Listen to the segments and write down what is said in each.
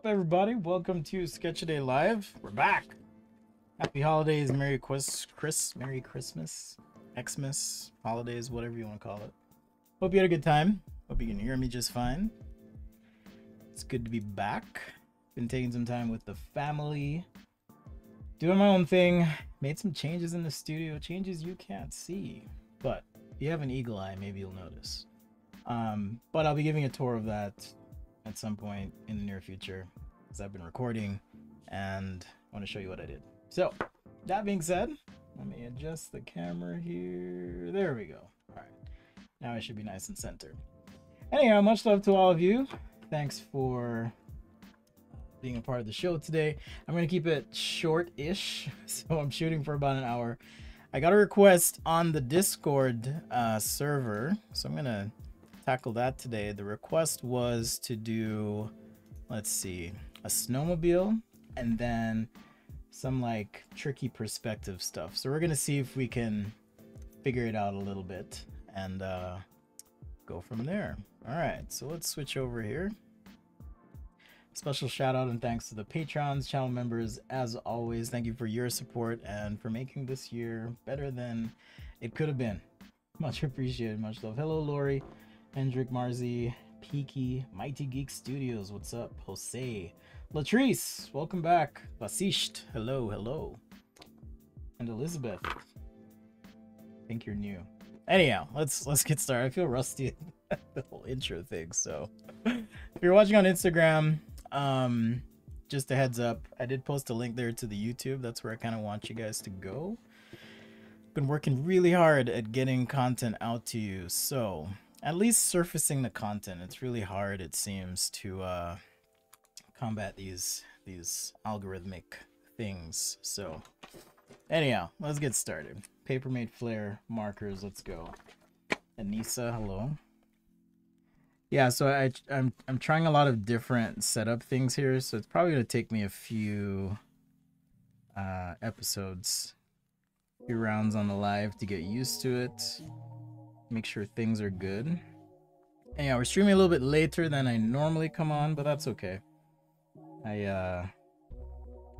Up, everybody, welcome to Sketch A Day Live. We're back. Happy holidays, Merry Merry Christmas, Xmas, holidays, whatever you want to call it. Hope you had a good time. Hope you can hear me just fine. It's good to be back. Been taking some time with the family, doing my own thing. Made some changes in the studio, changes you can't see, but if you have an eagle eye, maybe you'll notice. But I'll be giving a tour of that at some point in the near future, because I've been recording and I want to show you what I did. So that being said, let me adjust the camera here. There we go. All right, now I should be nice and centered. Anyhow, much love to all of you. Thanks for being a part of the show today. I'm going to keep it short-ish, so I'm shooting for about an hour. I got a request on the Discord server, so I'm going to tackle that today. The request was to do, let's see, a snowmobile and then some like tricky perspective stuff. So we're going to see if we can figure it out a little bit and go from there. All right, so let's switch over here. Special shout out and thanks to the Patrons, channel members, as always. Thank you for your support and for making this year better than it could have been. Much appreciated, much love. Hello, Lori, Hendrik, Marzi, Peaky, Mighty Geek Studios, what's up? Jose, Latrice, welcome back. Vasisht, hello, hello. And Elizabeth, I think you're new. Anyhow, let's get started. I feel rusty at the whole intro thing, so. If you're watching on Instagram, just a heads up, I did post a link there to the YouTube. That's where I kind of want you guys to go. Been working really hard at getting content out to you, so at least surfacing the content. It's really hard, it seems, to combat these algorithmic things. So anyhow, let's get started. Paper made flare markers, let's go. Anissa, hello. Yeah, so I'm trying a lot of different setup things here, so it's probably gonna take me a few episodes, a few rounds on the live to get used to it, make sure things are good. Anyhow, we're streaming a little bit later than I normally come on, but that's okay.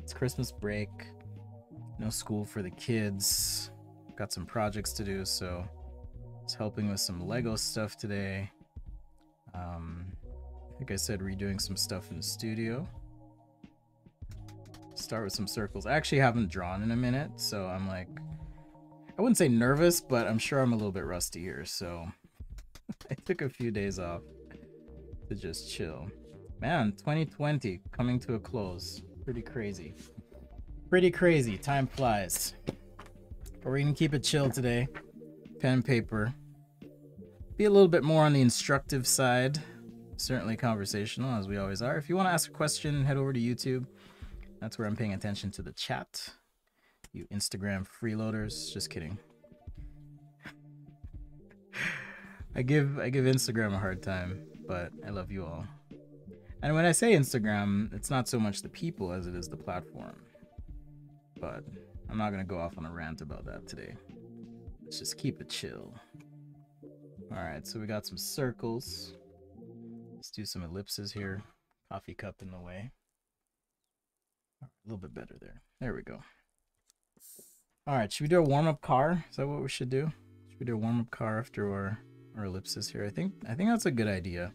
It's Christmas break, no school for the kids, got some projects to do, so I was helping with some Lego stuff today. Like I said, redoing some stuff in the studio. Start with some circles. I actually haven't drawn in a minute, so I'm like, I wouldn't say nervous, but I'm sure I'm a little bit rusty here, so I took a few days off to just chill. Man, 2020 coming to a close. Pretty crazy. Pretty crazy. Time flies. But we're gonna keep it chill today. Pen and paper. Be a little bit more on the instructive side, certainly conversational as we always are. If you want to ask a question, head over to YouTube. That's where I'm paying attention to the chat. You Instagram freeloaders, just kidding. I give Instagram a hard time, but I love you all. And when I say Instagram, it's not so much the people as it is the platform. But I'm not gonna go off on a rant about that today. Let's just keep it chill. All right, so we got some circles. Let's do some ellipses here. Coffee cup in the way. A little bit better there. There we go. All right, should we do a warm-up car? Is that what we should do? Should we do a warm-up car after our ellipses here? I think that's a good idea.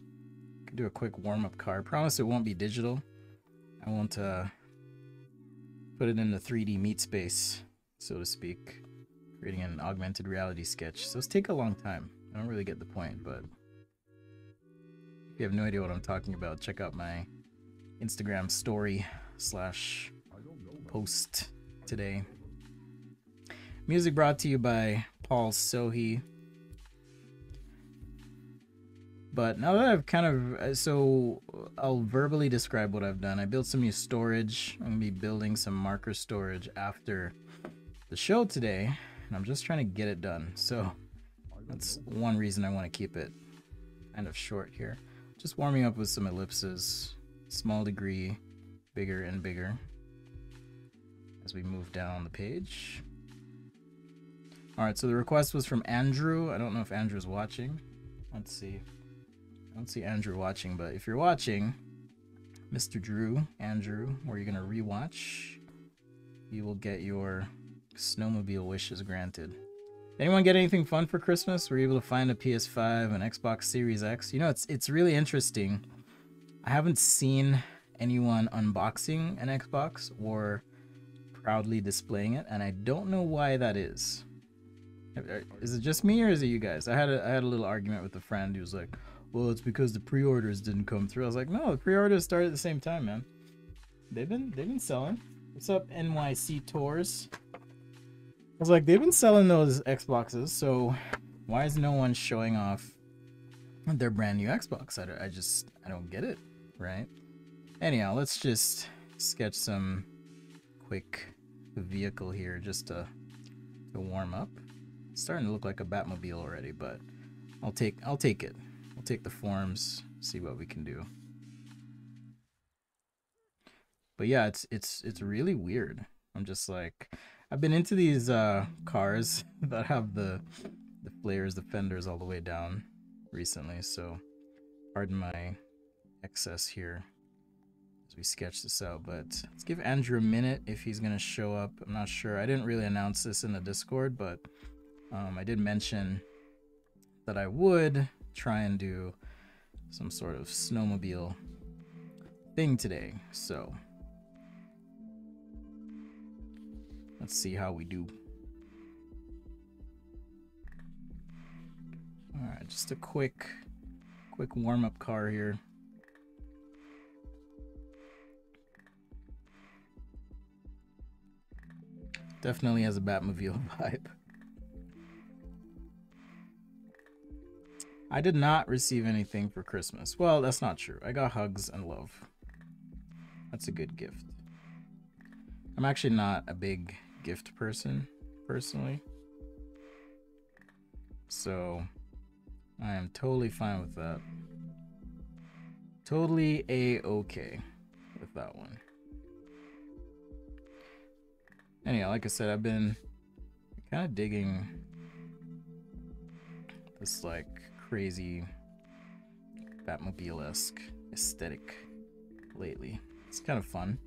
Could do a quick warm-up car. I promise it won't be digital. I won't put it in the 3D meat space, so to speak. Creating an augmented reality sketch. So it's take a long time. I don't really get the point, but if you have no idea what I'm talking about, check out my Instagram story/post today. Music brought to you by Paul Sohi. But now that I've kind of, so I'll verbally describe what I've done. I built some new storage. I'm going to be building some marker storage after the show today, and I'm just trying to get it done. So that's one reason I want to keep it kind of short here. Just warming up with some ellipses, small degree, bigger and bigger as we move down the page. All right, so the request was from Andrew. I don't know if Andrew's watching. Let's see. I don't see Andrew watching, but if you're watching, Mr. Andrew, where you're gonna rewatch. You will get your snowmobile wishes granted. Anyone get anything fun for Christmas? Were you able to find a PS5, an Xbox Series X? You know, it's really interesting. I haven't seen anyone unboxing an Xbox or proudly displaying it, and I don't know why that is. Is it just me or is it you guys? I had a little argument with a friend who was like, well, it's because the pre-orders didn't come through. I was like, no, the pre-orders started at the same time, man. They've been selling. What's up, NYC Tours? I was like, they've been selling those Xboxes, so why is no one showing off their brand new Xbox? I don't get it, right? Anyhow, let's just sketch some quick vehicle here just to warm up. It's starting to look like a Batmobile already, but I'll take it. We'll take the forms, see what we can do. But yeah, it's really weird. I'm just like, I've been into these cars that have the flares, the fenders all the way down recently, so pardon my excess here as we sketch this out. But let's give Andrew a minute if he's gonna show up. I'm not sure. I didn't really announce this in the Discord, but I did mention that I would try and do some sort of snowmobile thing today, so let's see how we do. All right, just a quick warm-up car here. Definitely has a Batmobile vibe. I did not receive anything for Christmas. Well, that's not true. I got hugs and love. That's a good gift. I'm actually not a big gift person, personally. So, I am totally fine with that. Totally a-okay with that one. Anyhow, like I said, I've been kind of digging this, like, crazy Batmobile-esque aesthetic lately. It's kind of fun.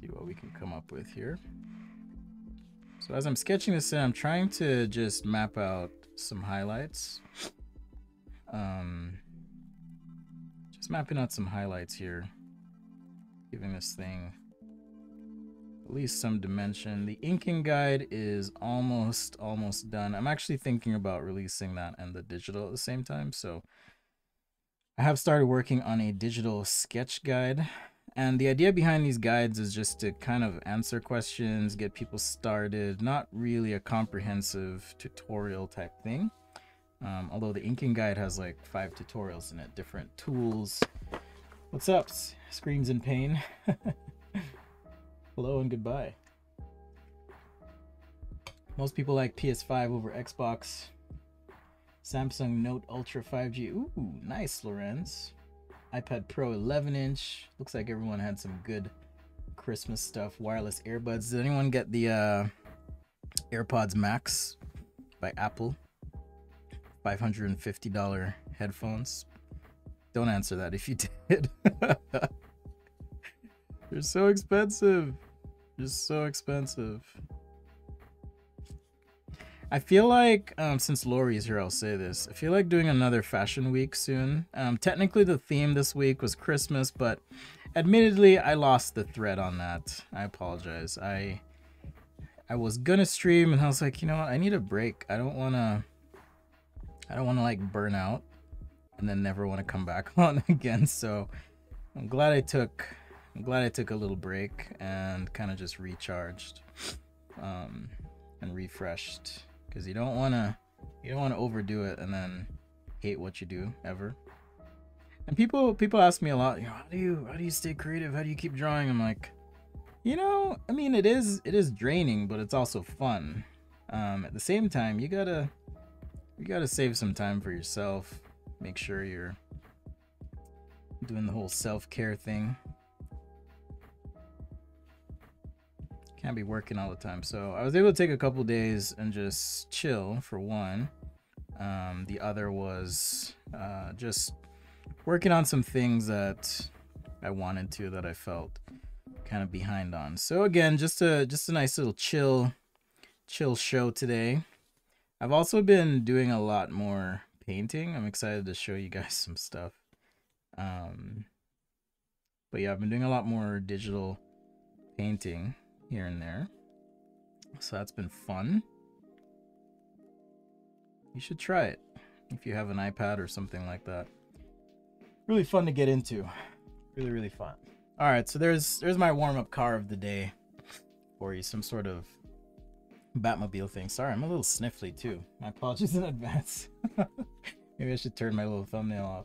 See what we can come up with here. So as I'm sketching this in, I'm trying to just map out some highlights. Just mapping out some highlights here. Giving this thing at least some dimension. The inking guide is almost done. I'm actually thinking about releasing that and the digital at the same time. So I have started working on a digital sketch guide. And the idea behind these guides is just to kind of answer questions, get people started, not really a comprehensive tutorial type thing. Although the inking guide has like 5 tutorials in it, different tools. What's up? Screams in pain. Hello and goodbye. Most people like PS5 over Xbox. Samsung Note Ultra 5G. Ooh, nice, Lorenz. iPad Pro 11-inch. Looks like everyone had some good Christmas stuff. Wireless earbuds. Did anyone get the AirPods Max by Apple? $550 headphones. Don't answer that if you did. They're so expensive. They're so expensive. I feel like, since Lori's here, I'll say this. I feel like doing another fashion week soon. Technically, the theme this week was Christmas, but admittedly, I lost the thread on that. I apologize. I was gonna stream, and I was like, you know what? I need a break. I don't wanna like burn out, and then never wanna come back on again. So I'm glad I took a little break and kind of just recharged and refreshed, because you don't want to overdo it and then hate what you do ever. And people ask me a lot, you know, how do you stay creative? How do you keep drawing? I'm like, you know, I mean, it is draining, but it's also fun. At the same time, you gotta save some time for yourself. Make sure you're doing the whole self-care thing. Can't be working all the time. So I was able to take a couple days and just chill for one. The other was just working on some things that I wanted to, that I felt kind of behind on. So again, just a nice little chill show today. I've also been doing a lot more painting. I'm excited to show you guys some stuff. But yeah, I've been doing a lot more digital painting here and there. So that's been fun. You should try it if you have an iPad or something like that. Really fun to get into. Really fun. All right, so there's my warm-up car of the day for you. Some sort of Batmobile thing. Sorry, I'm a little sniffly too. My apologies in advance. Maybe I should turn my little thumbnail off.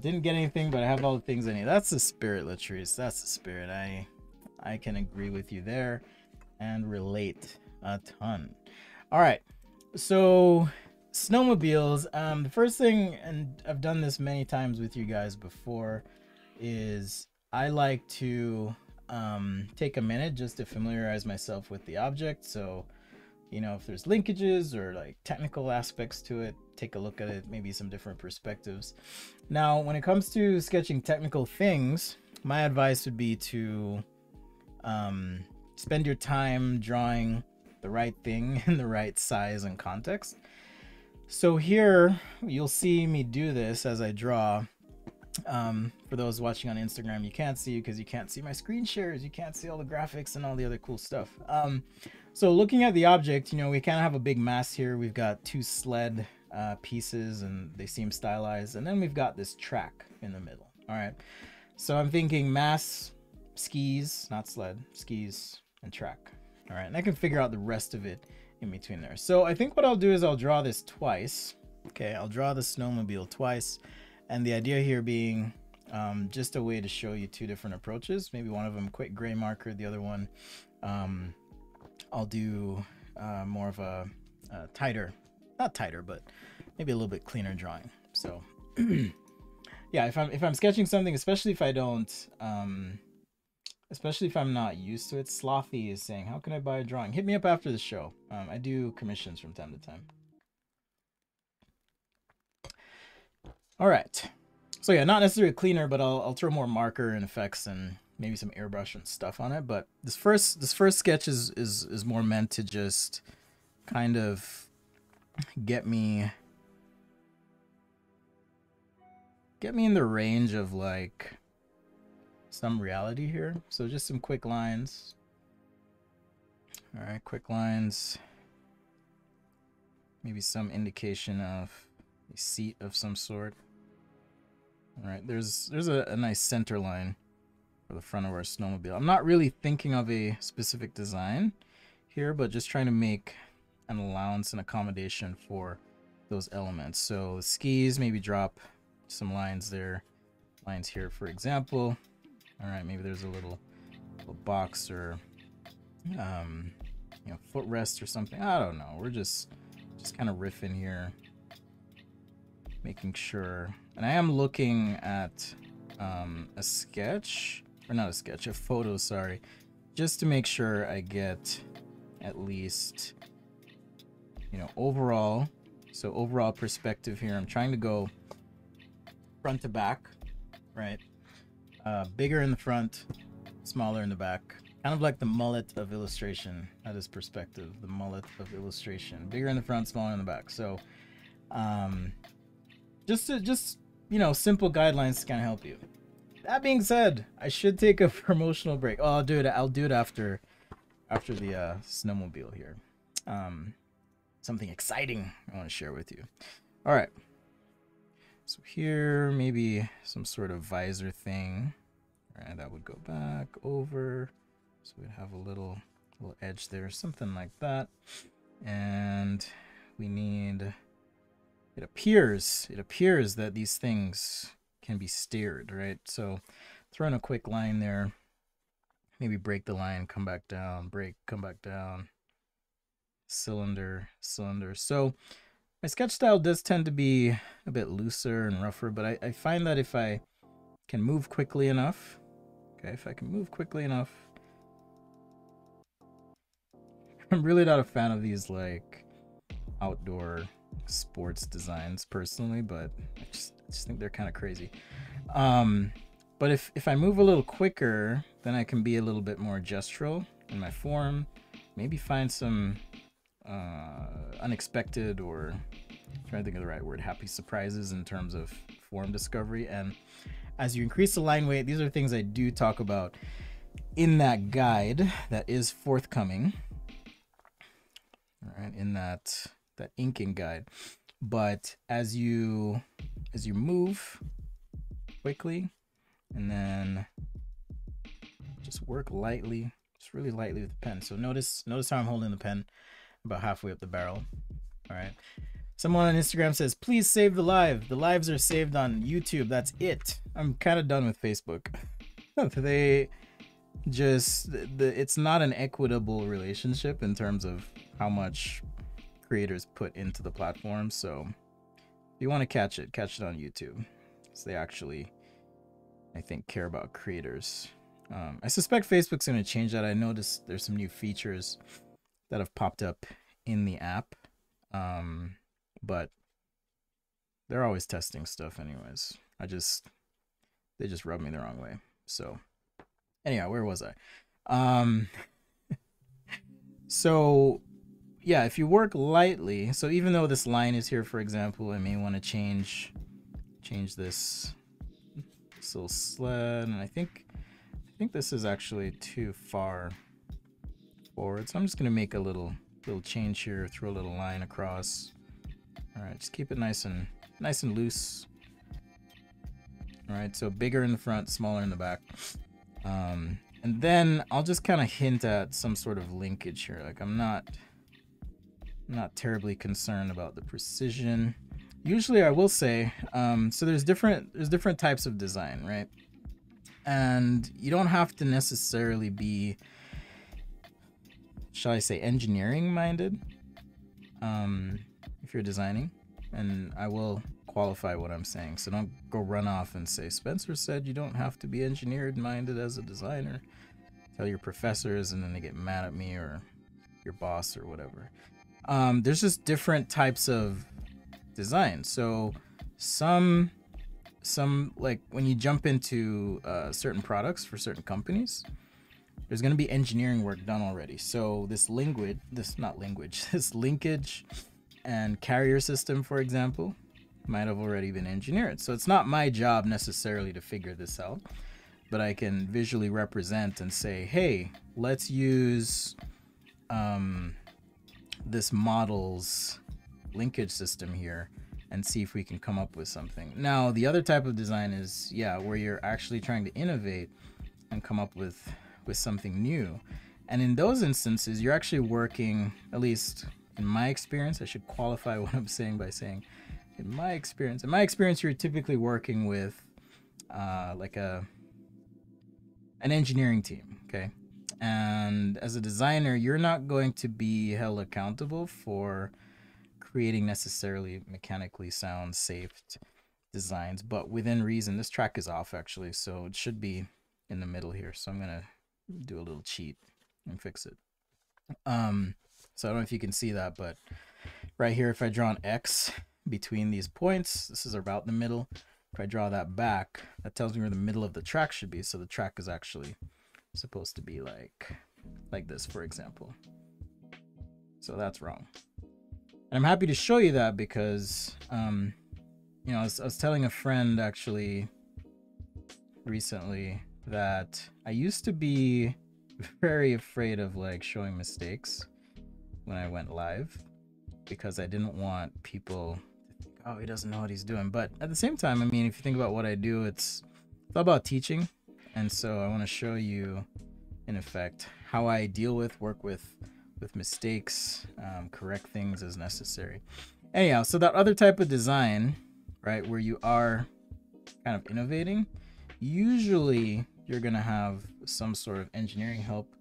Didn't get anything, but I have all the things I need. That's the spirit, Latrice. That's the spirit. I can agree with you there and relate a ton. All right, so snowmobiles. The first thing, and I've done this many times with you guys before, is I like to take a minute just to familiarize myself with the object. So, you know, if there's linkages or like technical aspects to it, take a look at it, maybe some different perspectives. Now, when it comes to sketching technical things, my advice would be to spend your time drawing the right thing in the right size and context. So here you'll see me do this as I draw. For those watching on Instagram, you can't see because you can't see my screen shares. You can't see all the graphics and all the other cool stuff. So looking at the object, you know, we kind of have a big mass here. We've got two sled pieces and they seem stylized. And then we've got this track in the middle. All right. So I'm thinking mass, skis, not sled, skis and track. All right. And I can figure out the rest of it in between there. So I think what I'll do is I'll draw this twice. Okay. I'll draw the snowmobile twice. And the idea here being just a way to show you two different approaches. Maybe one of them quick gray marker, the other one I'll do more of a tighter, not tighter, but maybe a little bit cleaner drawing. So yeah, if I'm sketching something, especially if I don't, especially if I'm not used to it, Slothy is saying, how can I buy a drawing? Hit me up after the show. I do commissions from time to time. All right, so yeah, not necessarily cleaner, but I'll throw more marker and effects and maybe some airbrush and stuff on it. But this first sketch is more meant to just kind of get me in the range of like some reality here. So just some quick lines. All right, quick lines. Maybe some indication of a seat of some sort. All right, there's a nice center line for the front of our snowmobile. I'm not really thinking of a specific design here, but just trying to make an allowance and accommodation for those elements. So skis, maybe drop some lines there, lines here, for example. All right, maybe there's a little box or you know, footrest or something. I don't know. We're just kind of riffing here, making sure. And I am looking at a photo, sorry, just to make sure I get at least, you know, overall. So overall perspective here, I'm trying to go front to back, right? Bigger in the front, smaller in the back. Kind of like the mullet of illustration. That is perspective, the mullet of illustration. Bigger in the front, smaller in the back. So, just you know, simple guidelines to kind of help you. That being said, I should take a promotional break. Oh, I'll do it after the snowmobile here. Something exciting I want to share with you. All right. So here, maybe some sort of visor thing. All right, that would go back over. So we'd have a little edge there, something like that. And we need. It appears that these things can be steered, right? So throw in a quick line there, maybe break the line, come back down, break, come back down, cylinder, cylinder. So my sketch style does tend to be a bit looser and rougher, but I find that if I can move quickly enough, okay, if I can move quickly enough, I'm really not a fan of these like outdoor sports designs personally, but I just just think they're kind of crazy. But if I move a little quicker, then I can be a little bit more gestural in my form, maybe find some unexpected, or I'm trying to think of the right word, happy surprises in terms of form discovery. And as you increase the line weight, these are things I do talk about in that guide that is forthcoming, all right, in that inking guide. But as you move quickly and then just work lightly, just really lightly with the pen. So notice how I'm holding the pen about halfway up the barrel. All right. Someone on Instagram says, please save the live. The lives are saved on YouTube. That's it. I'm kind of done with Facebook. They just, it's not an equitable relationship in terms of how much creators put into the platform. So if you want to catch it on YouTube. So they actually, I think, care about creators. I suspect Facebook's going to change that. I noticed there's some new features that have popped up in the app. But they're always testing stuff anyways. They just rubbed me the wrong way. So anyhow, where was I? So yeah, if you work lightly, so even though this line is here, for example, I may want to change this little sled. And I think this is actually too far forward. So I'm just going to make a little change here, throw a little line across. All right, just keep it nice and loose. All right, so bigger in the front, smaller in the back. And then I'll just kind of hint at some sort of linkage here. Like I'm not terribly concerned about the precision. Usually I will say, so there's different types of design, right? And you don't have to necessarily be, shall I say, engineering minded if you're designing. And I will qualify what I'm saying, so don't go run off and say Spencer said you don't have to be engineered minded as a designer. Tell your professors and then they get mad at me or your boss or whatever. There's just different types of design. So some like when you jump into certain products for certain companies, there's going to be engineering work done already. So this linkage and carrier system, for example, might have already been engineered. So it's not my job necessarily to figure this out, but I can visually represent and say, hey, let's use this model's linkage system here and see if we can come up with something. Now, the other type of design is, yeah, where you're actually trying to innovate and come up with something new. And in those instances, you're actually working, at least in my experience, I should qualify what I'm saying by saying, in my experience, you're typically working with like an engineering team, okay? And as a designer, you're not going to be held accountable for creating necessarily mechanically sound, safe designs, but within reason. This track is off actually, so it should be in the middle here. So I'm gonna do a little cheat and fix it. So I don't know if you can see that, but right here, if I draw an X between these points, this is about the middle. If I draw that back, that tells me where the middle of the track should be. So the track is actually supposed to be like this, for example. So that's wrong. And I'm happy to show you that because, you know, I was telling a friend actually recently that I used to be very afraid of like showing mistakes when I went live, because I didn't want people to think, oh, he doesn't know what he's doing. But at the same time, I mean, if you think about what I do, it's all about teaching. And so I want to show you, in effect, how I deal with, work with mistakes, correct things as necessary. Anyhow, so that other type of design, right, where you are kind of innovating, usually you're going to have some sort of engineering help,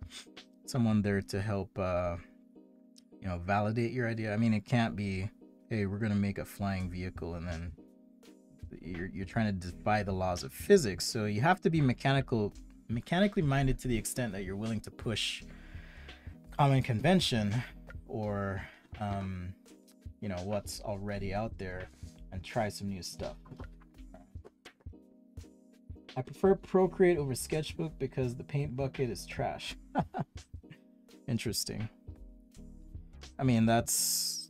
someone there to help, you know, validate your idea. I mean, it can't be, hey, we're going to make a flying vehicle, and then you're trying to defy the laws of physics. So you have to be mechanically minded to the extent that you're willing to push common convention or, you know, what's already out there and try some new stuff. I prefer Procreate over Sketchbook because the paint bucket is trash. Interesting. I mean, that's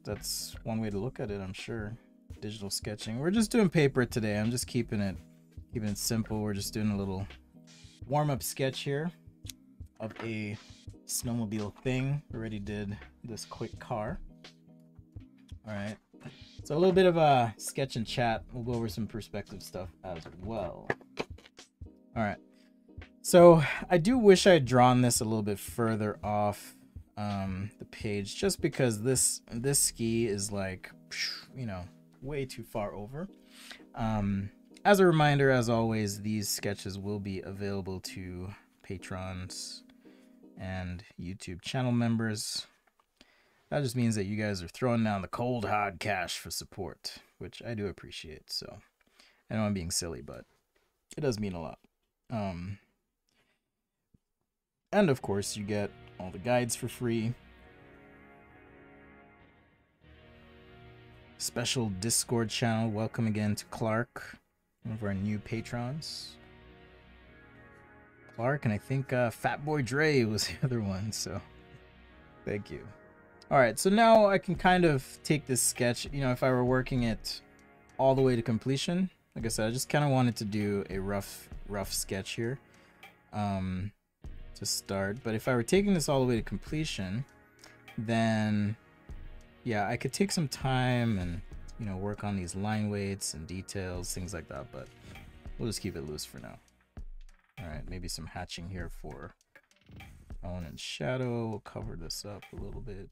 one way to look at it, I'm sure. Digital sketching. We're just doing paper today. I'm just keeping it simple. We're just doing a little warm-up sketch here of a snowmobile thing. Already did this quick car. All right. So a little bit of a sketch and chat. We'll go over some perspective stuff as well. All right. So I do wish I had drawn this a little bit further off the page, just because this ski is, like, you know, way too far over. As a reminder, as always, these sketches will be available to patrons and YouTube channel members. That just means that you guys are throwing down the cold hard cash for support, which I do appreciate. So I know I'm being silly, but it does mean a lot. And of course, you get all the guides for free. Special Discord channel. Welcome again to Clark, one of our new patrons. Clark, and I think Fatboy Dre was the other one, so thank you. All right, so now I can kind of take this sketch, you know, if I were working it all the way to completion. Like I said, I just kind of wanted to do a rough sketch here to start. But if I were taking this all the way to completion, then, yeah, I could take some time and, you know, work on these line weights and details, things like that. But we'll just keep it loose for now. All right, maybe some hatching here for tone and shadow. We'll cover this up a little bit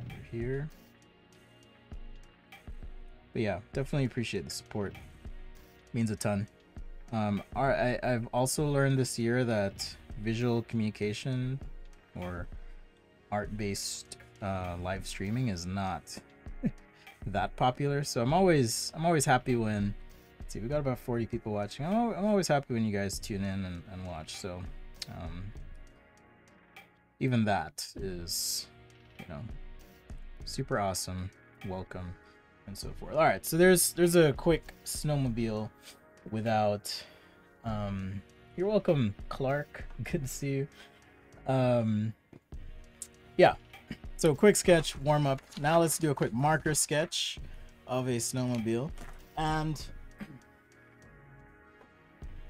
under here. But yeah, definitely appreciate the support. It means a ton. I've also learned this year that visual communication or art-based live streaming is not that popular. So I'm always happy when, let's see, we got about 40 people watching. I'm always happy when you guys tune in and watch. So even that is, you know, super awesome. Welcome and so forth. All right, so there's a quick snowmobile without you're welcome, Clark, good to see you. Yeah, so quick sketch, warm up. Now let's do a quick marker sketch of a snowmobile. And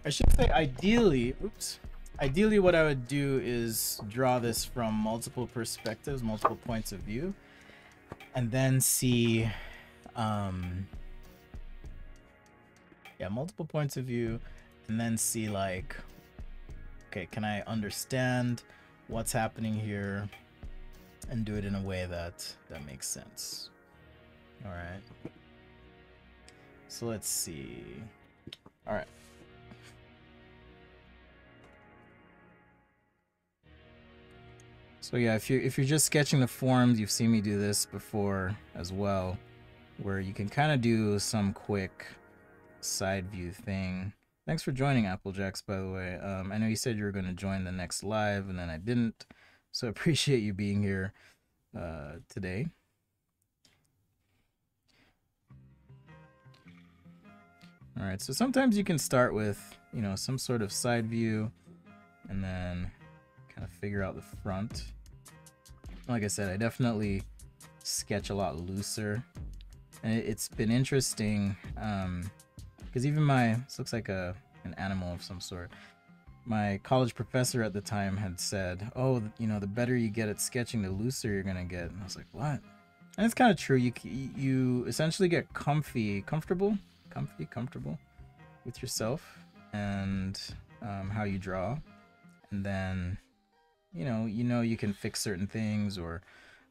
I should say, ideally, oops, ideally what I would do is draw this from multiple perspectives, multiple points of view, and then see multiple points of view, and then see, like, okay, can I understand what's happening here and do it in a way that makes sense. All right, so let's see. All right, so yeah, if you're just sketching the forms, you've seen me do this before as well, where you can kind of do some quick side view thing. Thanks for joining, Applejacks, by the way. I know you said you were going to join the next live, and then I didn't, so appreciate you being here today. All right, so sometimes you can start with, you know, some sort of side view, and then kind of figure out the front. Like I said, I definitely sketch a lot looser. And it's been interesting, because even this looks like an animal of some sort. My college professor at the time had said, oh, you know, the better you get at sketching, the looser you're gonna get. And I was like, what? And it's kind of true. You essentially get comfortable with yourself and how you draw. And then, you know, you can fix certain things, or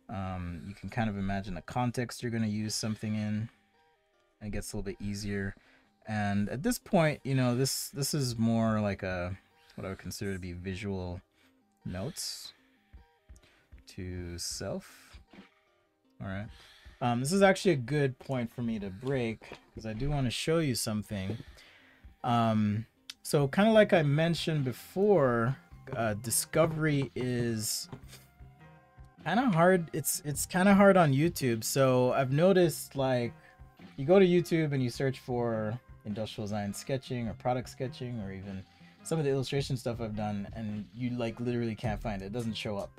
you can kind of imagine the context you're going to use something in, and it gets a little bit easier. And at this point, you know, this is more like a, what I would consider to be visual notes to self. All right. This is actually a good point for me to break, because I do want to show you something. So kind of like I mentioned before, discovery is kind of hard. It's kind of hard on YouTube. So I've noticed, like, you go to YouTube and you search for industrial design sketching or product sketching or even some of the illustration stuff I've done, and you like literally can't find it. It doesn't show up.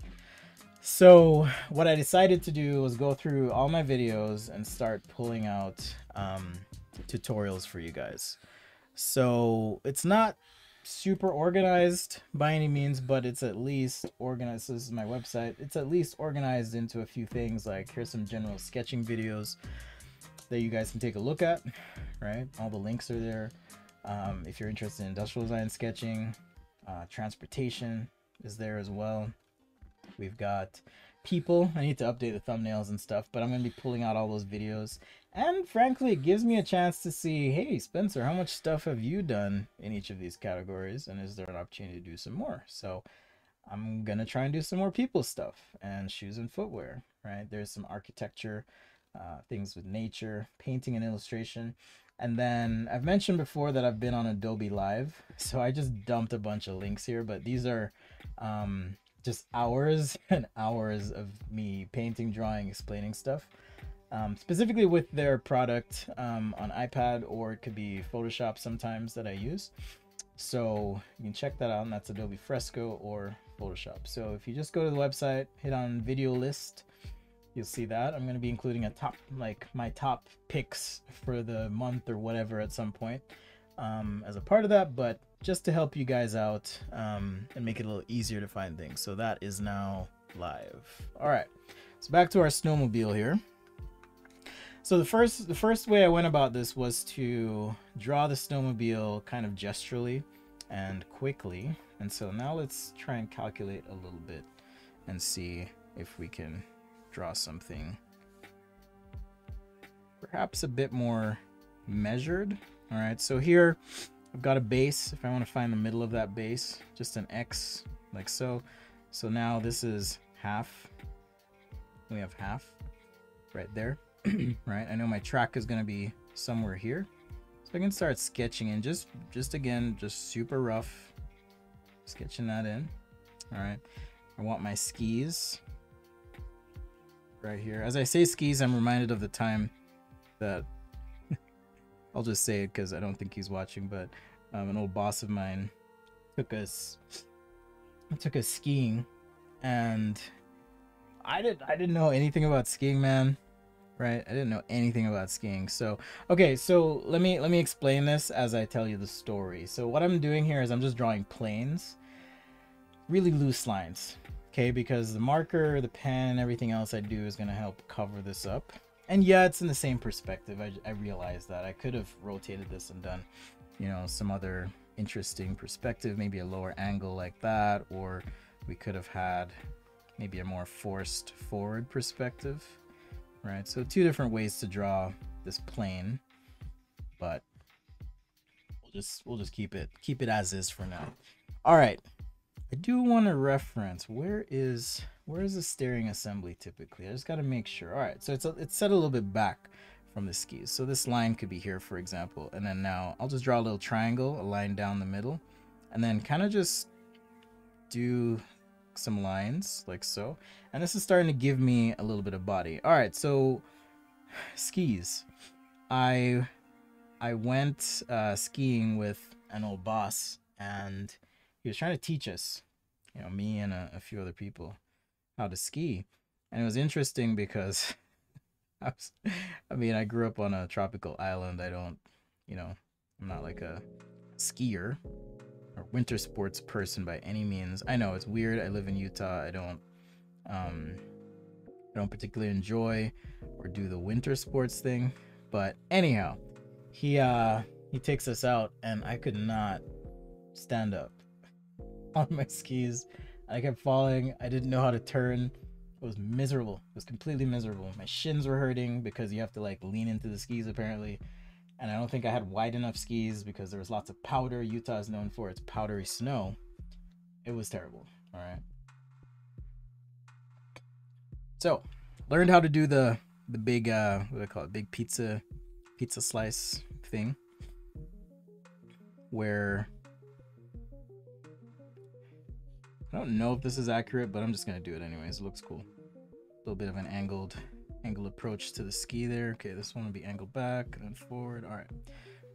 So what I decided to do was go through all my videos and start pulling out tutorials for you guys. So it's not super organized by any means, but it's at least organized. So this is my website. It's at least organized into a few things, like here's some general sketching videos that you guys can take a look at, right? All the links are there. If you're interested in industrial design sketching, transportation is there as well. We've got people. I need to update the thumbnails and stuff, but I'm going to be pulling out all those videos. And frankly, it gives me a chance to see, hey, Spencer, how much stuff have you done in each of these categories? And is there an opportunity to do some more? So I'm going to try and do some more people stuff and shoes and footwear, right? There's some architecture, things with nature, painting and illustration. And then I've mentioned before that I've been on Adobe Live. So I just dumped a bunch of links here, but these are just hours and hours of me painting, drawing, explaining stuff, specifically with their product on iPad, or it could be Photoshop sometimes that I use. So you can check that out, and that's Adobe Fresco or Photoshop. So if you just go to the website, hit on video list, you'll see that I'm going to be including a top, like my top picks for the month or whatever at some point as a part of that, but just to help you guys out and make it a little easier to find things. So that is now live. All right, so back to our snowmobile here. So the first way I went about this was to draw the snowmobile kind of gesturally and quickly. And so now let's try and calculate a little bit and see if we can draw something perhaps a bit more measured. All right, so here I've got a base. If I want to find the middle of that base, just an X, like so. So now this is half. We have half right there. Right, I know my track is going to be somewhere here, so I can start sketching in just again, just super rough, sketching that in. All right, I want my skis right here. As I say skis, I'm reminded of the time that I'll just say it because I don't think he's watching, but an old boss of mine took us skiing, and I didn't know anything about skiing, man. Right? I didn't know anything about skiing. So okay, so let me explain this as I tell you the story. So what I'm doing here is I'm just drawing planes, really loose lines. Okay, because the marker, the pen, and everything else I do is going to help cover this up. And yeah, it's in the same perspective. I realized that I could have rotated this and done, you know, some other interesting perspective, maybe a lower angle like that, or we could have had maybe a more forced forward perspective, right? So two different ways to draw this plane, but we'll just keep it as is for now. All right. I do want to reference, where is the steering assembly typically? I just got to make sure. All right, so it's set a little bit back from the skis. So this line could be here, for example. And then now I'll just draw a little triangle, a line down the middle, and then kind of just do some lines like so. And this is starting to give me a little bit of body. All right, so skis. I went skiing with an old boss, and he was trying to teach us, you know, me and a few other people, how to ski. And it was interesting because I grew up on a tropical island. I don't, you know, I'm not like a skier or winter sports person by any means. I know it's weird. I live in Utah. I don't particularly enjoy or do the winter sports thing, but anyhow, he takes us out, and I could not stand up on my skis. I kept falling. I didn't know how to turn. It was miserable. It was completely miserable. My shins were hurting because you have to like lean into the skis apparently, and I don't think I had wide enough skis because there was lots of powder. Utah is known for its powdery snow. It was terrible. All right, so learned how to do the big what do I call it, big pizza slice thing, where I don't know if this is accurate, but I'm just going to do it anyways. It looks cool. A little bit of an angled angle approach to the ski there. Okay, this one will be angled back and forward. All right,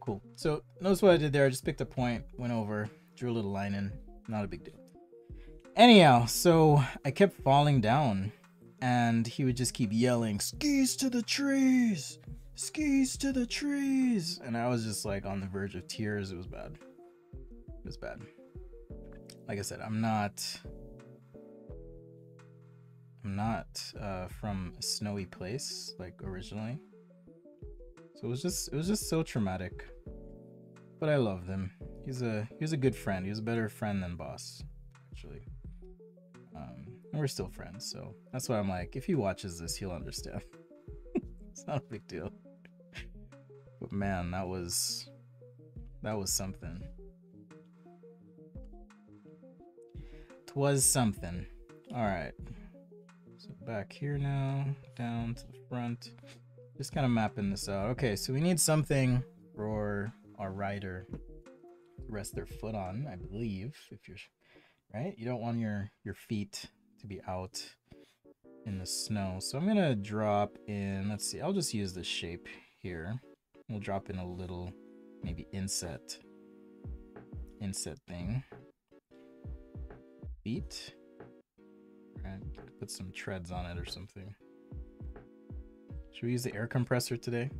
cool. So notice what I did there. I just picked a point, went over, drew a little line in, not a big deal. Anyhow, so I kept falling down and he would just keep yelling, "Skis to the trees, skis to the trees." And I was just like on the verge of tears. It was bad. It was bad. Like I said, I'm not from a snowy place like originally. So it was just so traumatic. But I loved him. He was a good friend. He was a better friend than boss, actually. And we're still friends, so that's why I'm like, if he watches this, he'll understand. It's not a big deal. But man, that was something. Twas something. Alright. So back here now, down to the front. Just kind of mapping this out. Okay, so we need something for our rider to rest their foot on, I believe, if you're right. You don't want your feet to be out in the snow. So I'm gonna drop in, let's see, I'll just use this shape here. We'll drop in a little maybe inset thing. Feet. Alright, put some treads on it or something. Should we use the air compressor today?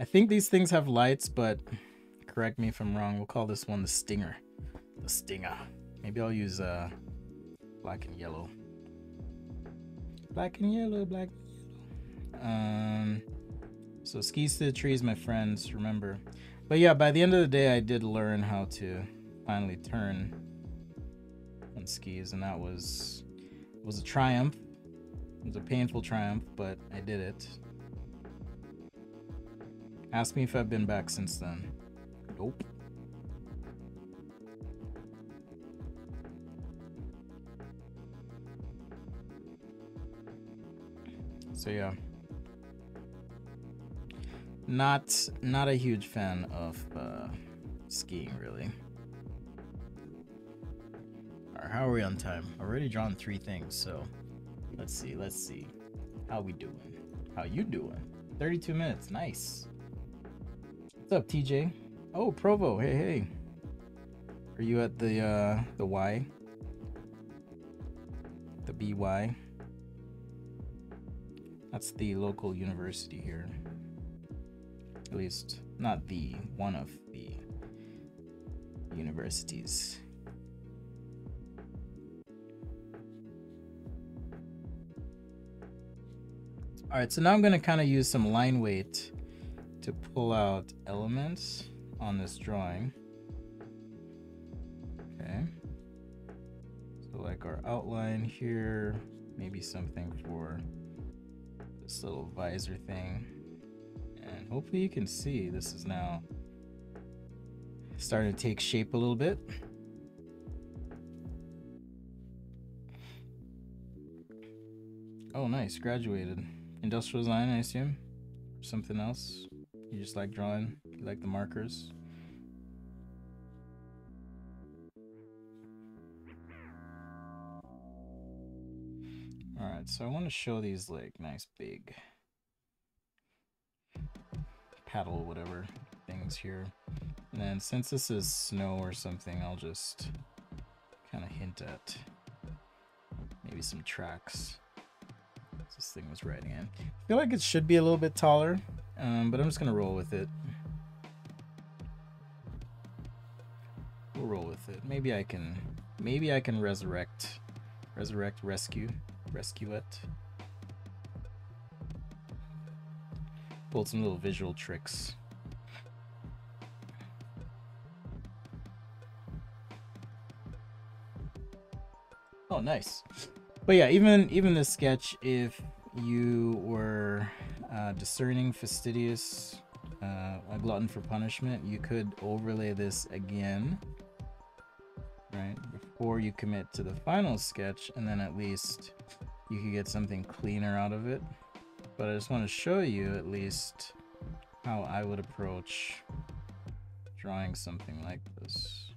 I think these things have lights, but correct me if I'm wrong. We'll call this one the Stinger. The Stinger. Maybe I'll use black and yellow. Black and yellow, black and yellow. So skis to the trees, my friends, remember. But yeah, by the end of the day, I did learn how to finally turn on skis, and that was a triumph. It was a painful triumph, but I did it. Ask me if I've been back since then. Nope. So yeah. Not a huge fan of skiing, really. All right, how are we on time? Already drawn three things, so let's see. How we doing? How you doing? 32 minutes, nice. What's up, TJ? Oh, Provo, hey. Are you at the Y? The BY? That's the local university here. At least, not the one of the universities. All right, so now I'm going to kind of use some line weight to pull out elements on this drawing. Okay. So like our outline here, maybe something for this little visor thing. And hopefully you can see this is now starting to take shape a little bit. Oh, nice. Graduated. Industrial design, I assume. Something else. You just like drawing. You like the markers. All right, so I want to show these like nice big paddle, whatever things here. And then since this is snow or something, I'll just kind of hint at maybe some tracks. This thing was riding in. I feel like it should be a little bit taller, but I'm just gonna roll with it. We'll roll with it. Maybe I can rescue it. Pulled some little visual tricks. Oh, nice. But yeah, even this sketch, if you were discerning, fastidious, a glutton for punishment, you could overlay this again, right, before you commit to the final sketch, and then at least you could get something cleaner out of it. But I just want to show you at least how I would approach drawing something like this.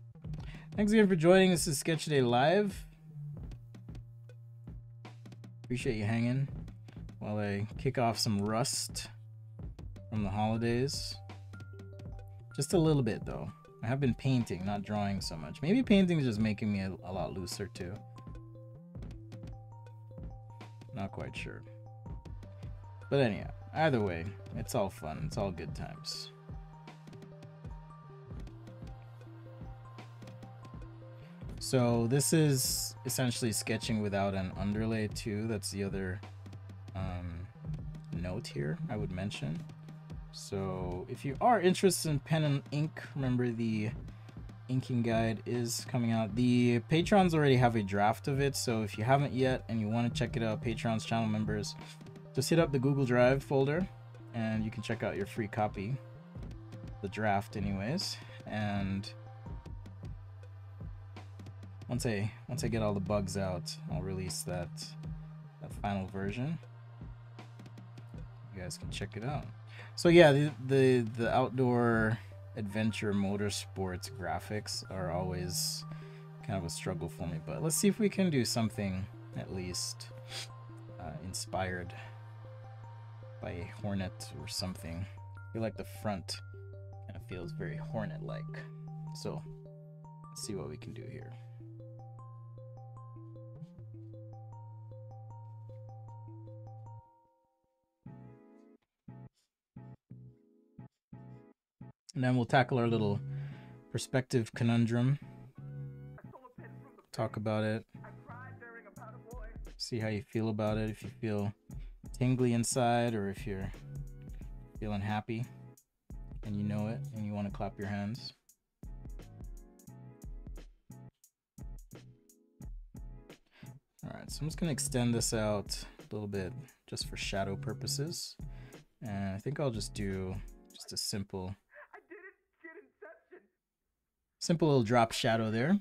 Thanks again for joining. This is Sketch A Day Live. Appreciate you hanging while I kick off some rust from the holidays. Just a little bit though. I have been painting, not drawing so much. Maybe painting is just making me a lot looser too. Not quite sure. But anyhow, either way, it's all fun. It's all good times. So this is essentially sketching without an underlay too. That's the other note here I would mention. So if you are interested in pen and ink, remember the inking guide is coming out. The patrons already have a draft of it, so if you haven't yet and you want to check it out, patrons, channel members, just hit up the Google Drive folder and you can check out your free copy, the draft anyways. And once I get all the bugs out, I'll release that final version. You guys can check it out. So yeah, the outdoor adventure motorsports graphics are always kind of a struggle for me, but let's see if we can do something at least inspired by a hornet or something. I feel like the front kind of feels very hornet-like. So let's see what we can do here. And then we'll tackle our little perspective conundrum. Talk about it. See how you feel about it. If you feel tingly inside or if you're feeling happy and you know it and you want to clap your hands. All right, so I'm just going to extend this out a little bit just for shadow purposes. And I think I'll just do just a simple little drop shadow there.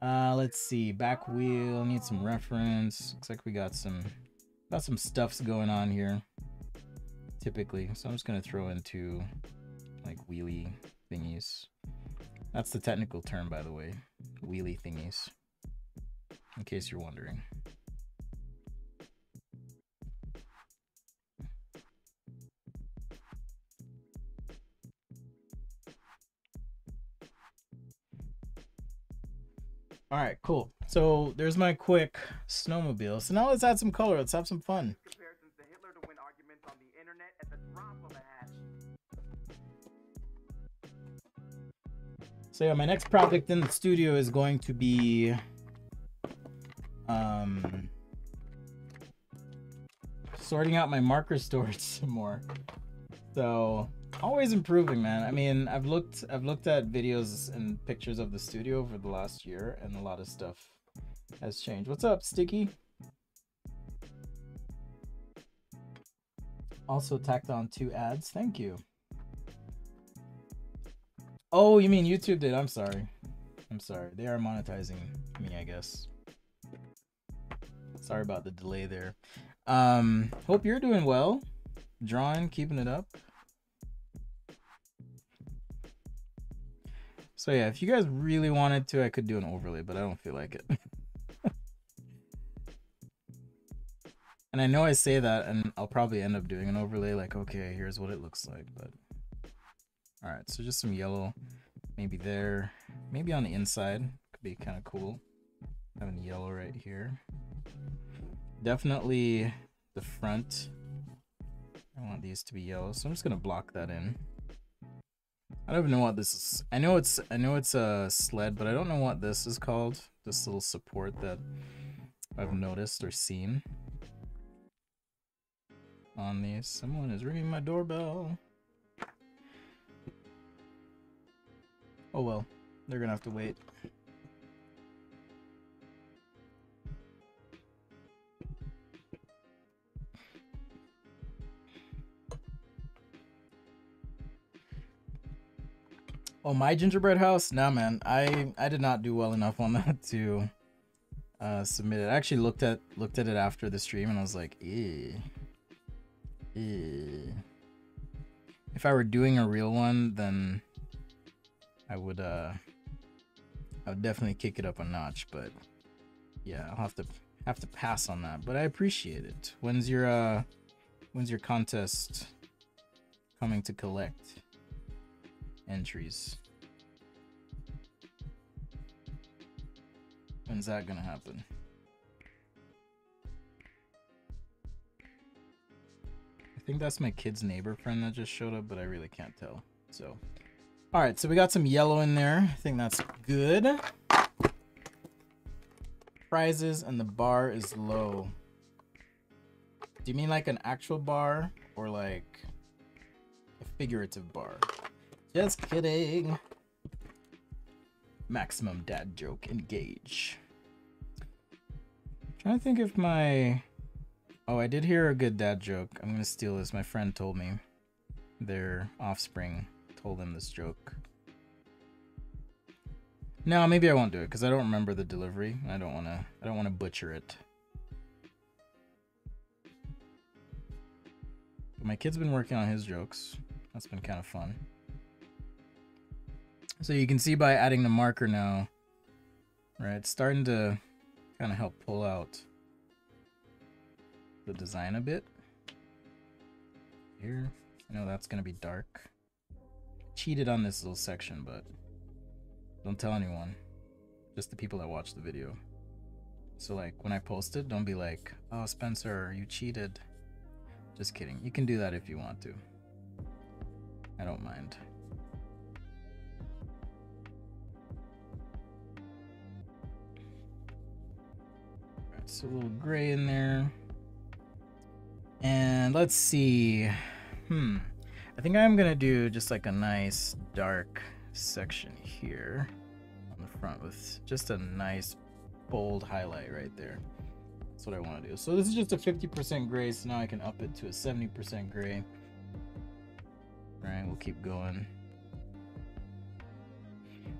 Let's see, back wheel, need some reference. Looks like we got some stuffs going on here, typically. So I'm just gonna throw in two like wheelie thingies. That's the technical term, by the way, wheelie thingies, in case you're wondering. All right, cool. So there's my quick snowmobile. So now let's add some color. Let's have some fun. Comparisons to Hitler to win arguments on the internet at the drop of a hat. So yeah, my next project in the studio is going to be sorting out my marker storage some more. So always improving, man. I mean, I've looked at videos and pictures of the studio over the last year, and a lot of stuff has changed. What's up, Sticky? Also tacked on two ads. Thank you. Oh, you mean YouTube did? I'm sorry. I'm sorry. They are monetizing me, I guess. Sorry about the delay there. Hope you're doing well. Drawing, keeping it up. So yeah, if you guys really wanted to, I could do an overlay, but I don't feel like it. And I know I say that and I'll probably end up doing an overlay like, okay, here's what it looks like, but. All right, so just some yellow, maybe there, maybe on the inside, could be kind of cool. Having yellow right here. Definitely the front. I want these to be yellow, so I'm just gonna block that in. I don't even know what this is. I know it's a sled, but I don't know what this is called. This little support that I've noticed or seen on these. Someone is ringing my doorbell. Oh well, they're gonna have to wait. Oh, my gingerbread house? Nah, man. I did not do well enough on that to submit it. I actually looked at it after the stream and I was like, eh. If I were doing a real one, then I would definitely kick it up a notch, but yeah, I'll have to have to pass on that, but I appreciate it. When's your contest coming to collect entries? When's that gonna happen? I think that's my kid's neighbor friend that just showed up, but I really can't tell. So, all right, so we got some yellow in there. I think that's good. Prizes and the bar is low. Do you mean like an actual bar or like a figurative bar? Just kidding. Maximum dad joke engage. I'm trying to think if my... Oh, I did hear a good dad joke. I'm gonna steal this. My friend told me. Their offspring told them this joke. No, maybe I won't do it because I don't remember the delivery. I don't wanna butcher it. But my kid's been working on his jokes. That's been kind of fun. So you can see by adding the marker now, right, it's starting to kind of help pull out the design a bit. Here, I know that's gonna be dark. Cheated on this little section, but don't tell anyone. Just the people that watch the video. So like when I post it, don't be like, oh Spencer, you cheated. Just kidding, you can do that if you want to. I don't mind. So a little gray in there. And let's see. I think I'm gonna do just like a nice dark section here on the front with just a nice bold highlight right there. That's what I want to do. So this is just a 50% gray, so now I can up it to a 70% gray. All right, we'll keep going.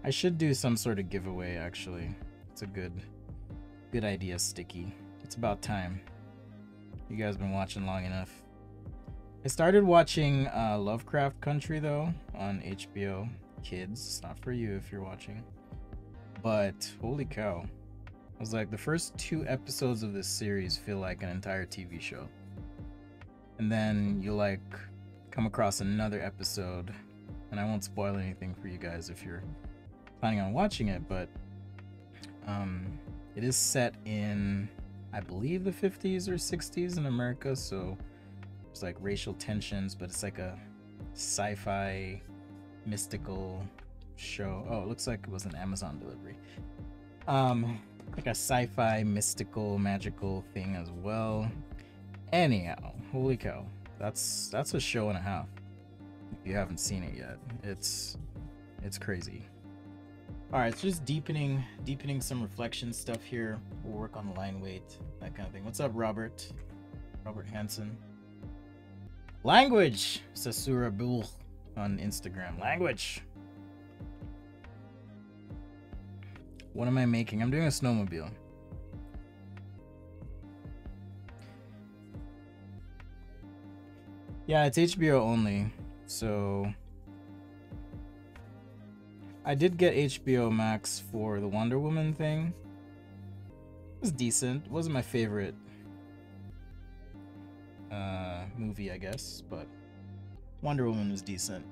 I should do some sort of giveaway actually. It's a good idea, Sticky. It's about time. You guys been watching long enough. I started watching Lovecraft Country though on HBO Kids. It's not for you if you're watching. But holy cow. I was like, the first 2 episodes of this series feel like an entire TV show. And then you like come across another episode, and I won't spoil anything for you guys if you're planning on watching it, but it is set in, I believe, the 50s or 60s in America, so there's like racial tensions, but it's like a sci-fi mystical show. Oh, it looks like it was an Amazon delivery. Like a sci-fi mystical magical thing as well. Anyhow, holy cow, that's a show and a half. If you haven't seen it yet, it's crazy. All right, so just deepening some reflection stuff here. We'll work on line weight, that kind of thing. What's up, Robert Hansen? Language, Sasura Bull on Instagram. Language. What am I making? I'm doing a snowmobile. Yeah, it's HBO only, so... I did get HBO Max for the Wonder Woman thing. It was decent. It wasn't my favorite movie, I guess, but Wonder Woman was decent.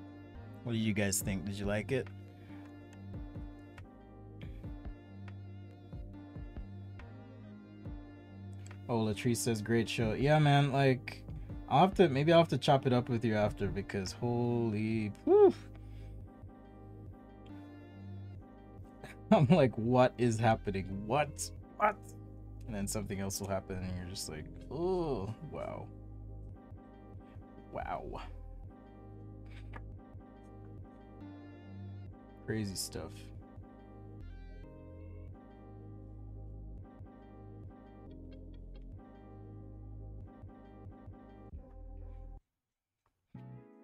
What do you guys think? Did you like it? Oh, Latrice says great show. Yeah, man, like I'll have to chop it up with you after, because holy poof. I'm like, what is happening? What? And then something else will happen and you're just like, oh, wow. Crazy stuff.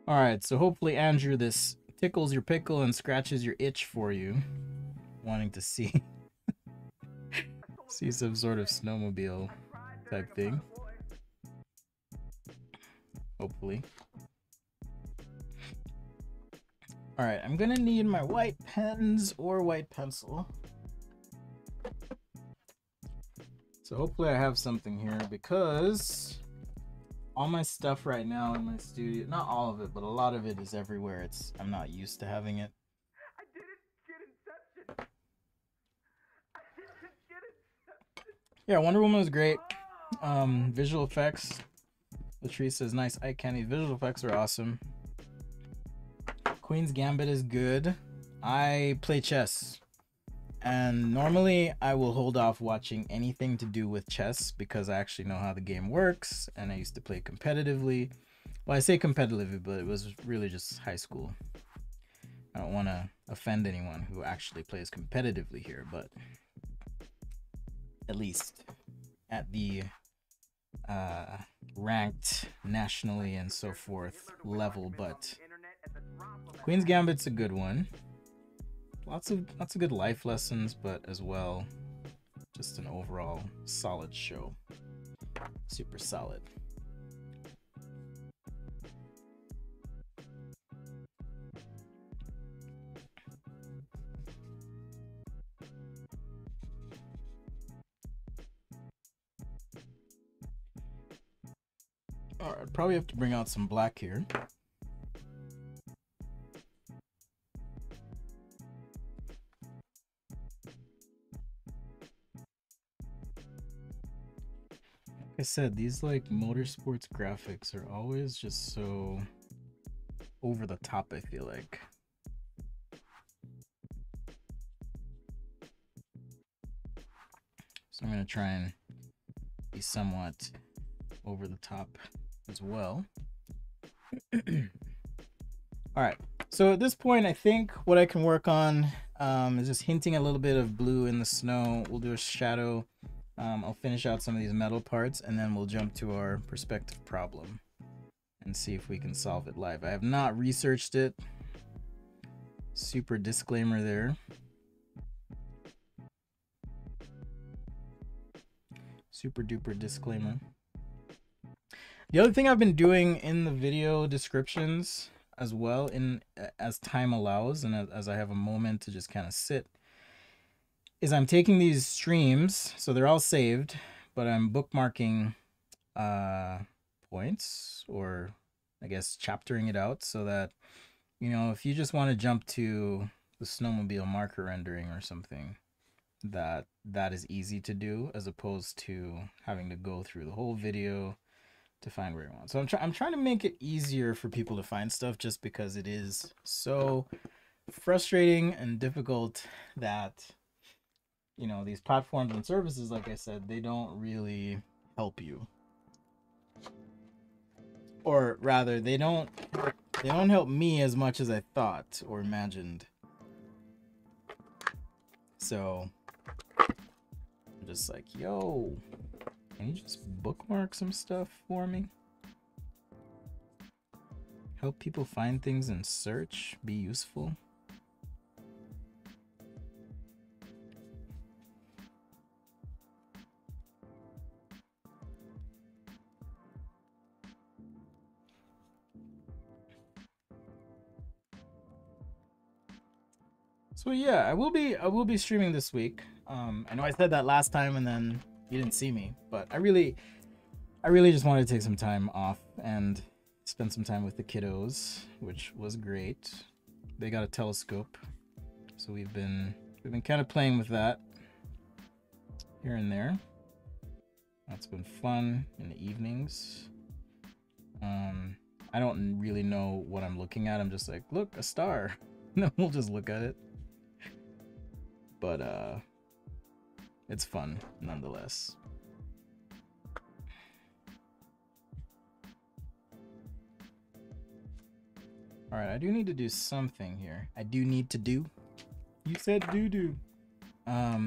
All right, so hopefully, Andrew, this tickles your pickle and scratches your itch for you. Wanting to see some sort of snowmobile type thing. Hopefully. All right, I'm gonna need my white pens or white pencil. So So hopefully I have something here, because all my stuff right now in my studio, not all of it, but a lot of it is everywhere. It's, I'm not used to having it. Yeah, Wonder Woman was great. Visual effects. Latrice says nice eye candy. Visual effects are awesome. Queen's Gambit is good. I play chess, and normally I will hold off watching anything to do with chess because I actually know how the game works, and I used to play competitively. Well, I say competitively, but it was really just high school. I don't want to offend anyone who actually plays competitively here, but at least at the ranked nationally and so forth level. But Queen's Gambit's a good one. Lots of good life lessons, but as well just an overall solid show. Super solid. All right, probably have to bring out some black here. Like I said, these like motorsports graphics are always just so over the top, I feel like. So I'm gonna try and be somewhat over the top as well. All right, so at this point I think what I can work on is just hinting a little bit of blue in the snow. We'll do a shadow. I'll finish out some of these metal parts, and then we'll jump to our perspective problem and see if we can solve it live. I have not researched it. Super disclaimer there. Super duper disclaimer. The other thing I've been doing in the video descriptions as well, in as time allows and as I have a moment to just kind of sit, is I'm taking these streams, so they're all saved, but I'm bookmarking points, or I guess chaptering it out, so that, you know, if you just want to jump to the snowmobile marker rendering or something, that is easy to do, as opposed to having to go through the whole video to find where you want. So I'm trying to make it easier for people to find stuff, just because it is so frustrating and difficult that, you know, these platforms and services, like I said, they don't really help you. Or rather, they don't help me as much as I thought or imagined. So I'm just like, yo, can you just bookmark some stuff for me? Help people find things and search, be useful. So yeah, I will be streaming this week. I know I said that last time and then you didn't see me, but I really just wanted to take some time off and spend some time with the kiddos, which was great. They got a telescope, so we've been kind of playing with that here and there. That's been fun in the evenings. I don't really know what I'm looking at. I'm just like, look, a star. And then we'll just look at it. But it's fun nonetheless. All right, I do need to do something here. I do need to do. You said do. I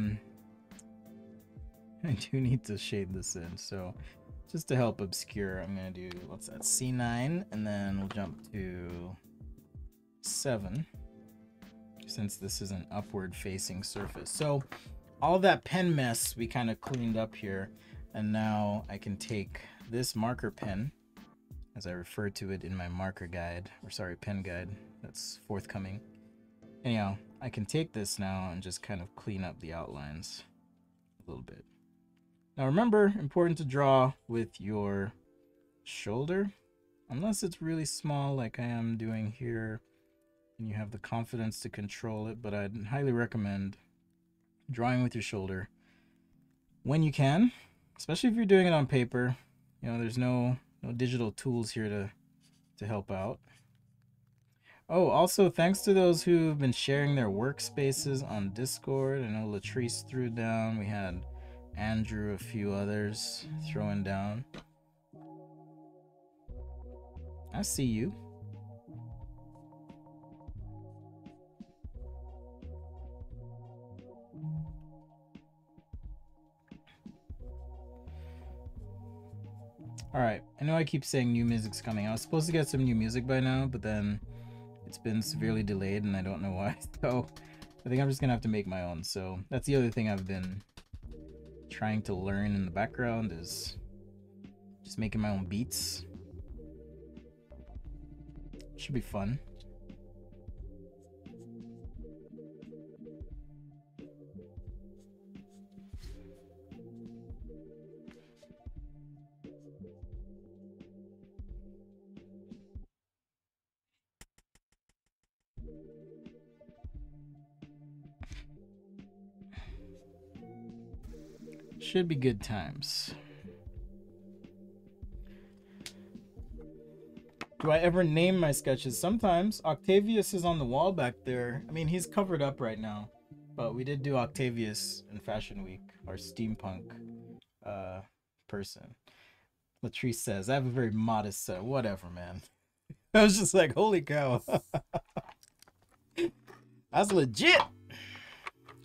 do need to shade this in. So just to help obscure, I'm gonna do, what's that, C9, and then we'll jump to 7, since this is an upward facing surface. So all that pen mess we kind of cleaned up here, and now I can take this marker pen, as I refer to it in my marker guide, or sorry, pen guide, that's forthcoming. Anyhow, I can take this now and just kind of clean up the outlines a little bit. Now remember, important to draw with your shoulder, unless it's really small like I am doing here, and you have the confidence to control it, but I'd highly recommend drawing with your shoulder when you can, especially if you're doing it on paper. You know, there's no digital tools here to help out. Oh, also thanks to those who've been sharing their workspaces on Discord. I know Latrice threw down, we had Andrew, a few others throwing down. I see you. All right, I know I keep saying new music's coming. I was supposed to get some new music by now, but then it's been severely delayed and I don't know why. So I think I'm just gonna have to make my own. So that's the other thing I've been trying to learn in the background, is just making my own beats. Should be fun. Should be good times. Do I ever name my sketches? Sometimes. Octavius is on the wall back there. I mean, he's covered up right now, but we did do Octavius in Fashion Week, our steampunk person. Latrice says, I have a very modest set. Whatever, man. I was just like, holy cow. That's legit.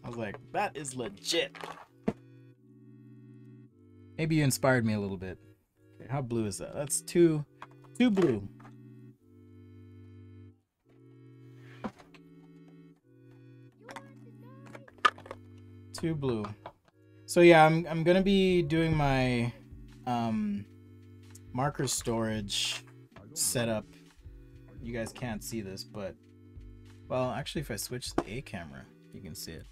I was like, that is legit. Maybe you inspired me a little bit. Okay, how blue is that? That's too blue. Too blue. So yeah, I'm gonna be doing my marker storage setup. You guys can't see this, but well, actually, if I switch the A camera, you can see it.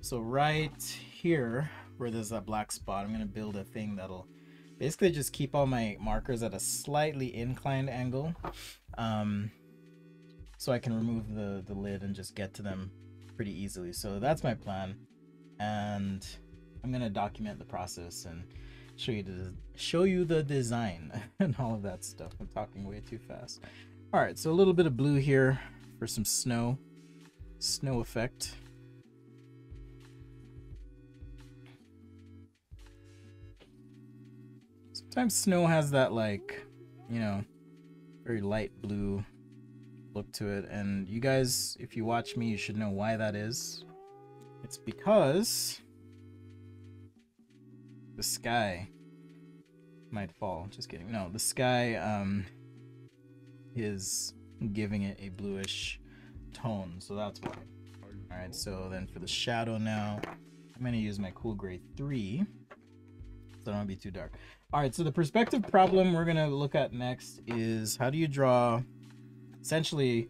So right here, where there's that black spot, I'm gonna build a thing that'll basically just keep all my markers at a slightly inclined angle, so I can remove the lid and just get to them pretty easily. So that's my plan, and I'm gonna document the process and show you the design and all of that stuff. I'm talking way too fast. All right, so a little bit of blue here for some snow effect. Sometimes snow has that, like, you know, very light blue look to it, and you guys, if you watch me, you should know why that is. It's because the sky might fall. Just kidding. No, the sky is giving it a bluish tone, so that's why. All right, so then for the shadow now, I'm gonna use my cool gray 3, so I don't be too dark. All right, so the perspective problem we're gonna look at next is how do you draw essentially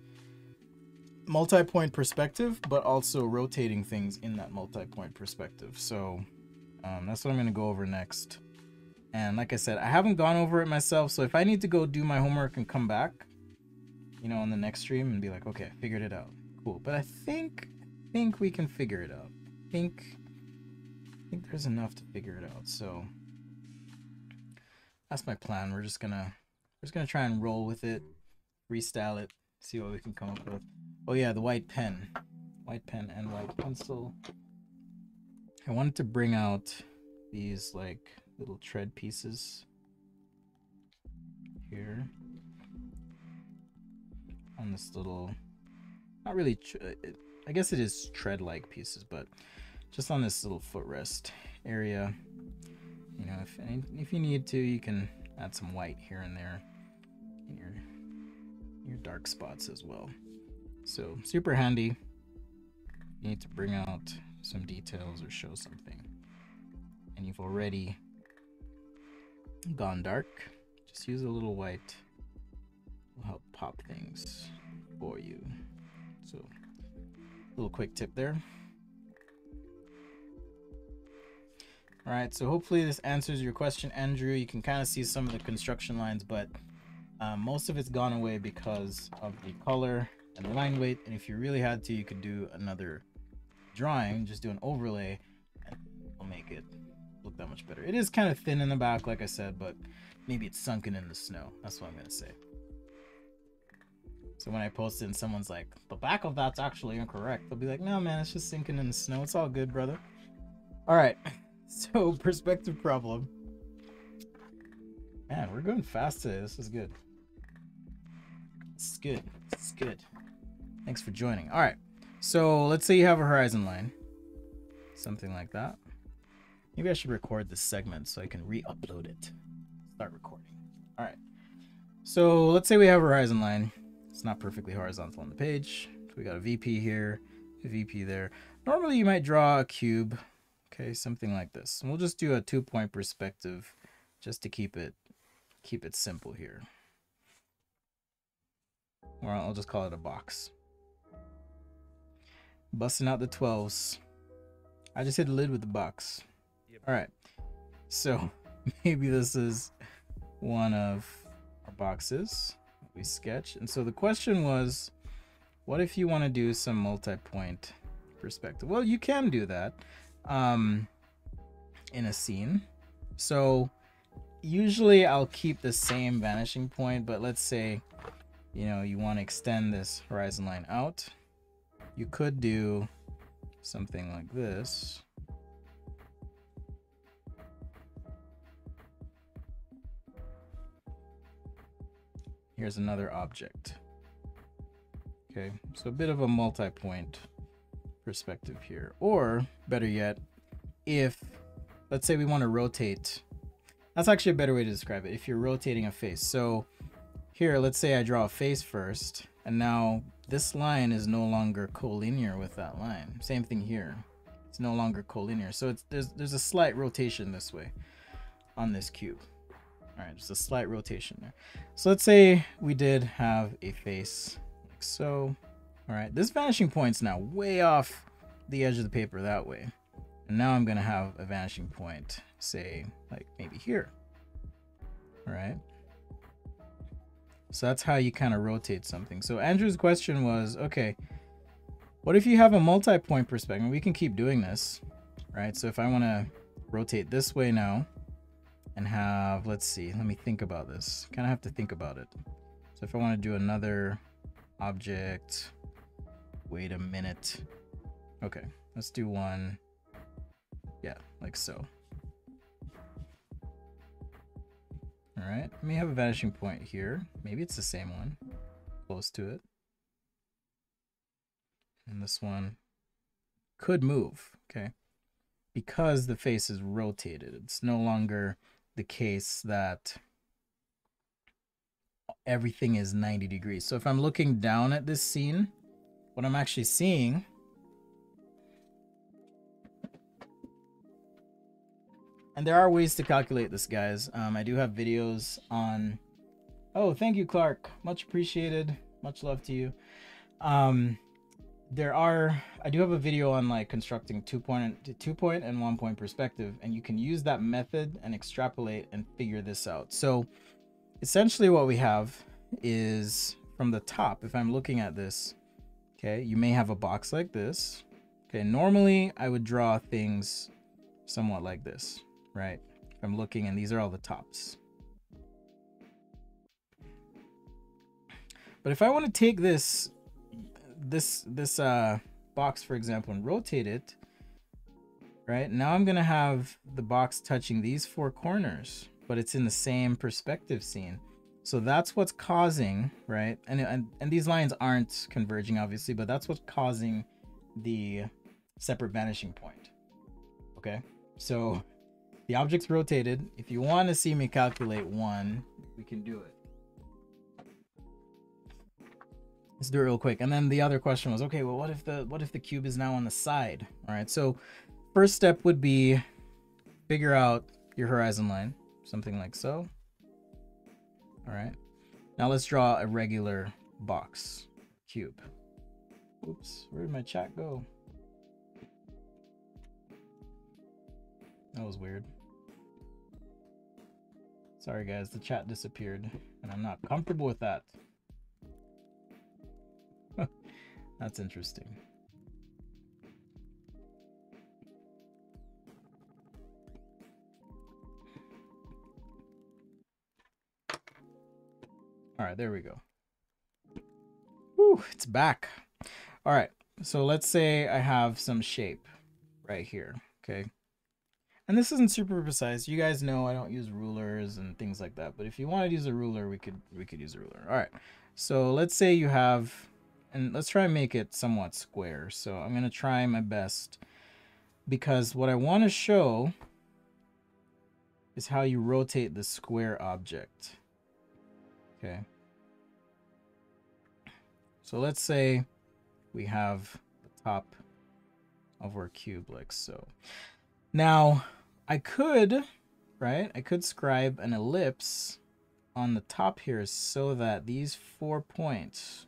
multi-point perspective, but also rotating things in that multi-point perspective. So that's what I'm gonna go over next. And like I said, I haven't gone over it myself, so if I need to go do my homework and come back, you know, on the next stream and be like, okay, I figured it out, cool. But I think we can figure it out. I think there's enough to figure it out, so. That's my plan. We're just gonna try and roll with it, restyle it, see what we can come up with. Oh yeah, the white pen and white pencil. I wanted to bring out these like little tread pieces here on this little, not really, I guess it is tread-like pieces, but just on this little footrest area. You know, if you need to, you can add some white here and there in your dark spots as well. So super handy. You need to bring out some details or show something, and you've already gone dark. Just use a little white. Will help pop things for you. So a little quick tip there. All right, so hopefully this answers your question, Andrew. You can kind of see some of the construction lines, but most of it's gone away because of the color and the line weight. And if you really had to, you could do another drawing, just do an overlay, and it'll make it look that much better. It is kind of thin in the back, like I said, but maybe it's sunken in the snow. That's what I'm gonna say. So when I post it and someone's like, the back of that's actually incorrect, they'll be like, no, man, it's just sinking in the snow. It's all good, brother. All right. So, perspective problem. Man, we're going fast today. This is good. It's good. It's good. Thanks for joining. All right. So, let's say you have a horizon line. Something like that. Maybe I should record this segment so I can re-upload it. Start recording. All right. So, let's say we have a horizon line. It's not perfectly horizontal on the page. So we got a VP here, a VP there. Normally, you might draw a cube. Okay, something like this. And we'll just do a two-point perspective just to keep it simple here. Or I'll just call it a box. Busting out the 12s. I just hit the lid with the box. Yep. All right. So maybe this is one of our boxes we sketch. And so the question was, what if you want to do some multi-point perspective? Well, you can do that. In a scene. So usually I'll keep the same vanishing point, but let's say, you know, you want to extend this horizon line out. You could do something like this. Here's another object. Okay, so a bit of a multi-point perspective here. Or better yet, if let's say we want to rotate, that's actually a better way to describe it. If you're rotating a face, so here, let's say I draw a face first, and now this line is no longer collinear with that line. Same thing here, it's no longer collinear, so it's there's a slight rotation this way on this cube. All right, just a slight rotation there. So let's say we did have a face like so. All right, this vanishing point's now way off the edge of the paper that way. And now I'm gonna have a vanishing point, say, like maybe here, all right? So that's how you kind of rotate something. So Andrew's question was, okay, what if you have a multi-point perspective? We can keep doing this, right? So if I wanna rotate this way now and have, let's see, let me think about this. Kind of have to think about it. So if I wanna do another object, wait a minute. Okay, let's do one. Yeah, like so. All right, let me have a vanishing point here. Maybe it's the same one, close to it. And this one could move, okay? Because the face is rotated, it's no longer the case that everything is 90 degrees. So if I'm looking down at this scene, what I'm actually seeing . And there are ways to calculate this, guys. I do have videos on... Oh, thank you, Clark. Much appreciated. Much love to you. I do have a video on like constructing two-point and one-point perspective, and you can use that method and extrapolate and figure this out. So essentially what we have is from the top, if I'm looking at this, okay, you may have a box like this. Okay, normally I would draw things somewhat like this. Right, I'm looking, and these are all the tops. But if I want to take this box, for example, and rotate it, right now I'm gonna have the box touching these four corners, but it's in the same perspective scene. So that's what's causing, right? And these lines aren't converging, obviously, but that's what's causing the separate vanishing point. Okay, so the object's rotated. If you want to see me calculate one, we can do it. Let's do it real quick. And then the other question was, okay, well, what if the cube is now on the side? All right, so first step would be figure out your horizon line, something like so. All right, now let's draw a regular box cube. Oops, where did my chat go? That was weird. Sorry guys, the chat disappeared and I'm not comfortable with that. That's interesting. All right, there we go. Whew, it's back. All right, so let's say I have some shape right here, okay? And this isn't super precise. You guys know I don't use rulers and things like that, but if you wanted to use a ruler, we could use a ruler. All right, so let's say you have, and let's try and make it somewhat square. So I'm gonna try my best because what I wanna show is how you rotate the square object. Okay, so let's say we have the top of our cube like so. Now I could, right, I could scribe an ellipse on the top here so that these 4 points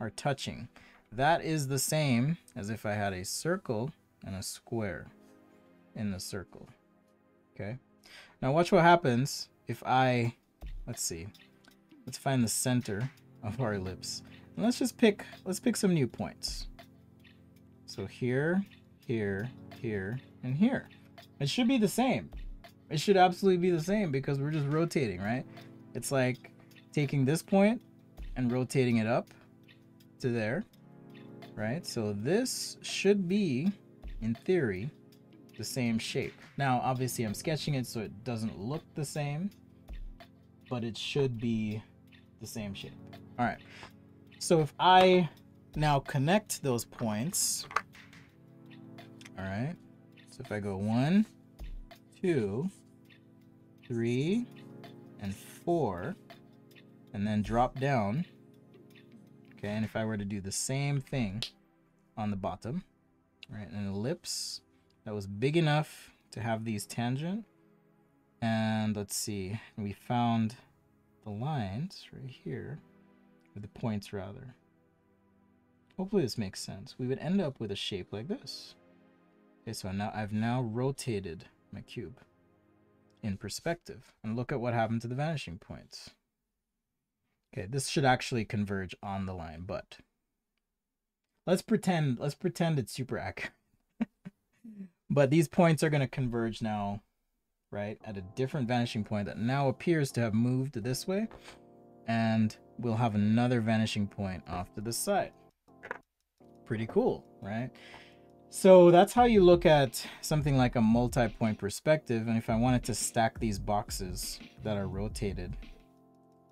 are touching. That is the same as if I had a circle and a square in the circle. Okay, now watch what happens if I, let's see. Let's find the center of our ellipse. And let's pick some new points. So here, here, here, and here. It should be the same. It should absolutely be the same because we're just rotating, right? It's like taking this point and rotating it up to there, right? So this should be, in theory, the same shape. Now, obviously I'm sketching it so it doesn't look the same, but it should be the same shape. All right, so if I now connect those points, all right, so if I go 1, 2, 3, and 4, and then drop down, okay, and if I were to do the same thing on the bottom, right, an ellipse that was big enough to have these tangent, and let's see, we found the lines right here, or the points rather. Hopefully this makes sense. We would end up with a shape like this. Okay, so now I've now rotated my cube in perspective, and look at what happened to the vanishing points. Okay, this should actually converge on the line, but let's pretend it's super accurate. But these points are going to converge now, right, at a different vanishing point that now appears to have moved this way, and we'll have another vanishing point off to the side. Pretty cool, right? So that's how you look at something like a multi-point perspective. And if I wanted to stack these boxes that are rotated,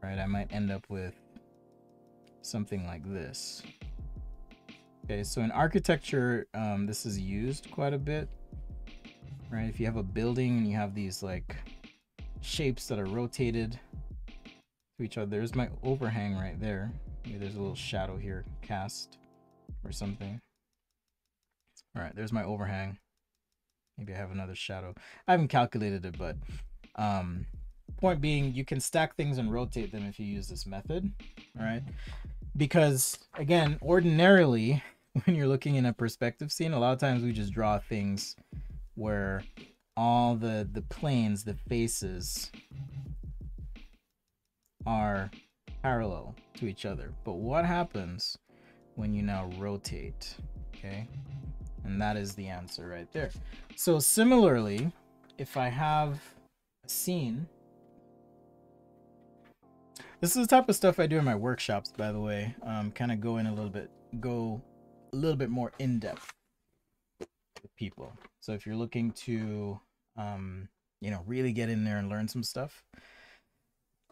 right, I might end up with something like this. Okay, so in architecture, this is used quite a bit. Right, if you have a building and you have these like shapes that are rotated to each other. There's my overhang right there. Maybe there's a little shadow here cast or something. All right, there's my overhang. Maybe I have another shadow. I haven't calculated it, but point being, you can stack things and rotate them if you use this method. All right, because again, ordinarily when you're looking in a perspective scene, a lot of times we just draw things where all the planes, the faces are parallel to each other. But what happens when you now rotate, okay? And that is the answer right there. So similarly, if I have a scene, this is the type of stuff I do in my workshops, by the way, kind of go a little bit more in depth with people. So if you're looking to, you know, really get in there and learn some stuff,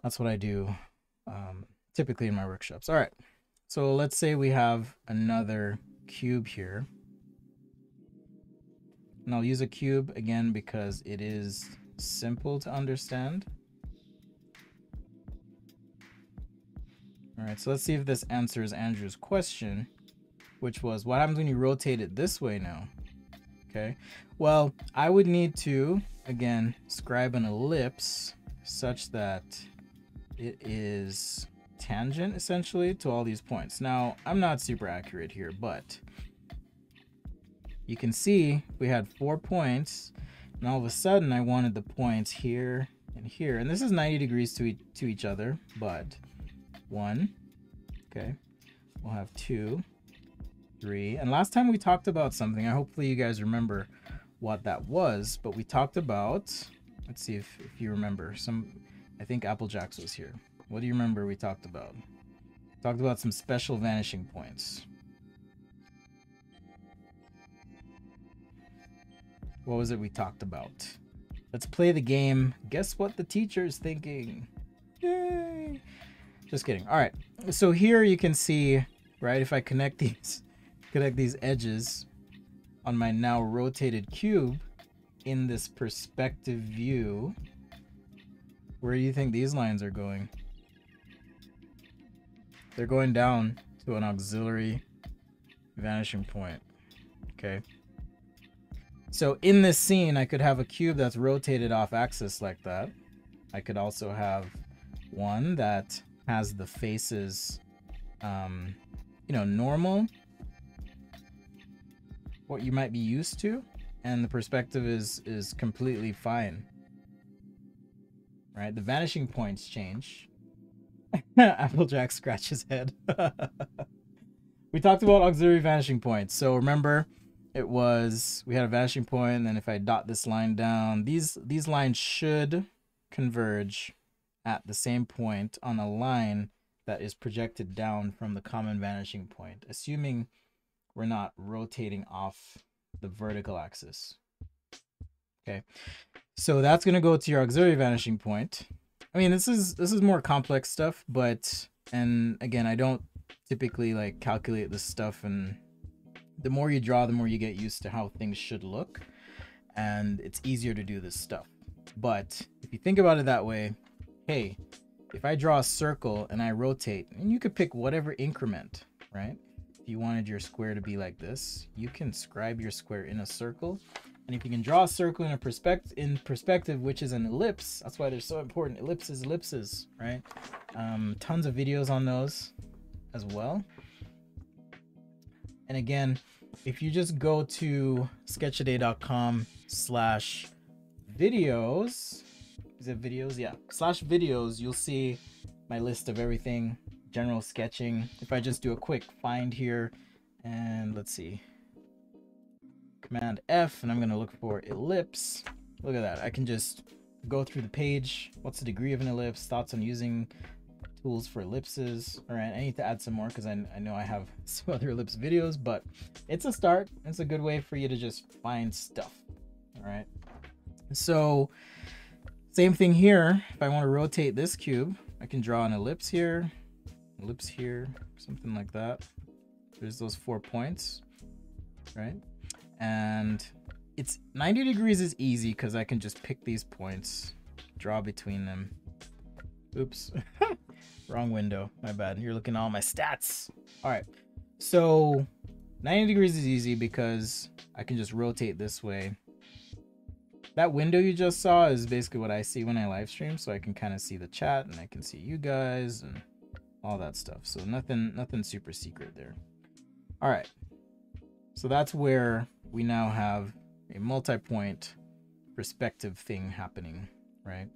that's what I do typically in my workshops. All right, so let's say we have another cube here. And I'll use a cube again because it is simple to understand. All right, so let's see if this answers Andrew's question, which was, what happens when you rotate it this way now? Okay, well, I would need to, again, scribe an ellipse such that it is tangent, essentially, to all these points. Now, I'm not super accurate here, but you can see we had 4 points, And all of a sudden I wanted the points here and here. And this is 90 degrees to each other, but one, okay. We'll have two, three. And last time we talked about something, I hopefully you guys remember what that was, but we talked about, let's see if you remember some, I think Apple Jacks was here. What do you remember we talked about? Talked about some special vanishing points. What was it we talked about? Let's play the game. Guess what the teacher is thinking? Yay! Just kidding. All right. So here you can see, right? If I connect these edges on my now rotated cube in this perspective view, where do you think these lines are going? They're going down to an auxiliary vanishing point. Okay. So in this scene, I could have a cube that's rotated off axis like that. I could also have one that has the faces, you know, normal, what you might be used to, and the perspective is completely fine. Right? The vanishing points change. Applejack scratches head. We talked about auxiliary vanishing points. So remember, it was, we had a vanishing point, and then if I dot this line down, these lines should converge at the same point on a line that is projected down from the common vanishing point, assuming we're not rotating off the vertical axis. Okay. So that's going to go to your auxiliary vanishing point. I mean, this is more complex stuff, but, and again, I don't typically like calculate this stuff, and the more you draw, the more you get used to how things should look, and it's easier to do this stuff. But if you think about it that way, hey, if I draw a circle and I rotate, and you could pick whatever increment, right? If you wanted your square to be like this, you can scribe your square in a circle. And if you can draw a circle in a perspective, which is an ellipse, that's why they're so important. Ellipses, ellipses, right? Tons of videos on those as well. And again, if you just go to sketchaday.com/videos, is it videos? Yeah, /videos, you'll see my list of everything, general sketching. If I just do a quick find here, and let's see, Command F, and I'm gonna look for ellipse. Look at that, I can just go through the page. What's the degree of an ellipse? Thoughts on using tools for ellipses. All right, I need to add some more because I know I have some other ellipse videos, but it's a start. It's a good way for you to just find stuff. All right, so same thing here. If I want to rotate this cube, I can draw an ellipse here, something like that. There's those 4 points, right? And it's 90 degrees is easy because I can just pick these points, draw between them. Oops. Wrong window, my bad. You're looking at all my stats. All right, so 90 degrees is easy because I can just rotate this way. That window you just saw is basically what I see when I live stream, so I can kind of see the chat and I can see you guys and all that stuff. So nothing super secret there. All right, so that's where we now have a multi-point perspective thing happening, right?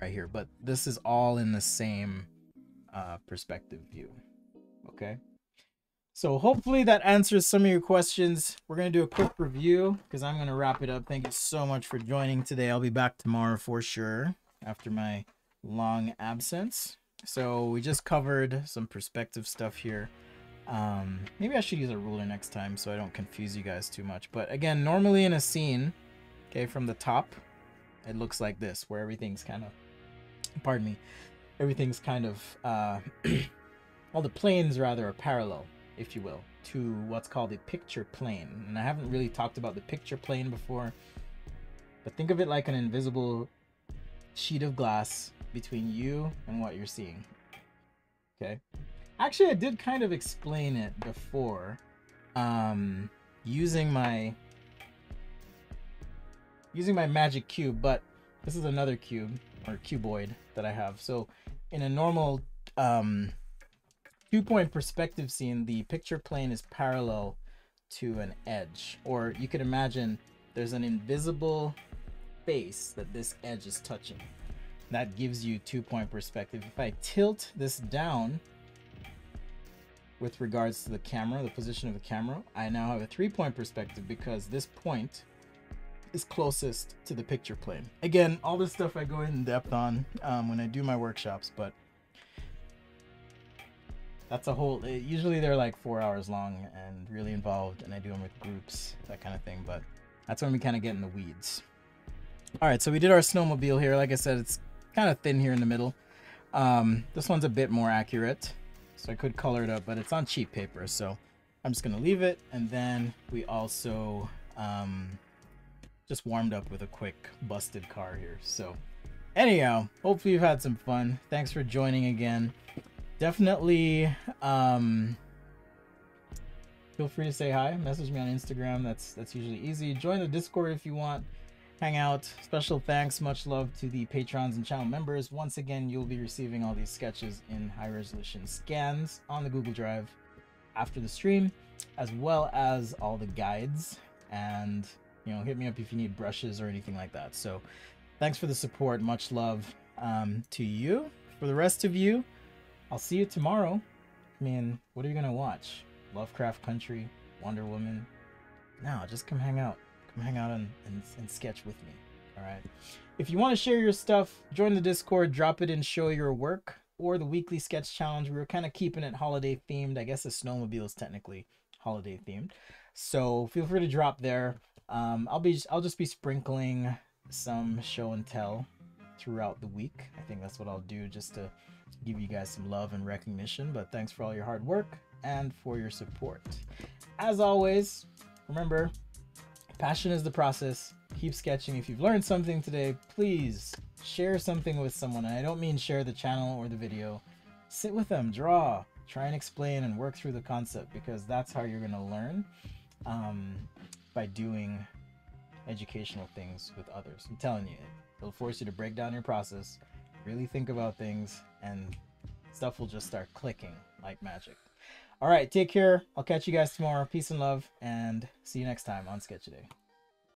Right here, but this is all in the same perspective view. Okay, so hopefully that answers some of your questions. We're gonna do a quick review because I'm gonna wrap it up. Thank you so much for joining today. I'll be back tomorrow for sure after my long absence. So we just covered some perspective stuff here. Maybe I should use a ruler next time so I don't confuse you guys too much. But again, normally in a scene, okay, from the top it looks like this, where everything's kind of, pardon me, everything's kind of, all the planes rather are parallel, if you will, to what's called the picture plane. And I haven't really talked about the picture plane before, but think of it like an invisible sheet of glass between you and what you're seeing. Okay. Actually, I did kind of explain it before, using my magic cube, but this is another cube or cuboid that I have. So in a normal 2-point perspective scene, the picture plane is parallel to an edge, or you could imagine there's an invisible face that this edge is touching. That gives you 2-point perspective. If I tilt this down with regards to the camera, the position of the camera, I now have a 3-point perspective because this point is closest to the picture plane. Again, all this stuff I go in depth on when I do my workshops, but that's a whole, usually they're like 4 hours long and really involved, and I do them with groups, that kind of thing, but that's when we kind of get in the weeds. All right, so we did our snowmobile here. Like I said, it's kind of thin here in the middle. This one's a bit more accurate, so I could color it up, but it's on cheap paper, so I'm just gonna leave it. And then we also just warmed up with a quick busted car here. So anyhow, hopefully you've had some fun. Thanks for joining again. Definitely feel free to say hi, message me on Instagram. That's usually easy. Join the Discord if you want. Hang out. Special thanks, much love to the patrons and channel members. Once again, you'll be receiving all these sketches in high resolution scans on the Google Drive after the stream, as well as all the guides. And you know, hit me up if you need brushes or anything like that. So thanks for the support, much love to you. For the rest of you, I'll see you tomorrow. I mean, what are you gonna watch? Lovecraft Country, Wonder Woman? No, just come hang out. Hang out and sketch with me. All right, if you want to share your stuff, join the Discord, drop it in Show Your Work or the weekly sketch challenge. We were kind of keeping it holiday themed. I guess the snowmobile is technically holiday themed, so feel free to drop there. I'll just be sprinkling some show and tell throughout the week. I think that's what I'll do, just to give you guys some love and recognition. But thanks for all your hard work and for your support. As always, remember, passion is the process. Keep sketching. If you've learned something today, please share something with someone. And I don't mean share the channel or the video. Sit with them, draw, try and explain and work through the concept, because that's how you're going to learn, by doing educational things with others. I'm telling you, it'll force you to break down your process, really think about things, and stuff will just start clicking like magic. All right, take care. I'll catch you guys tomorrow. Peace and love, and see you next time on Sketch A Day.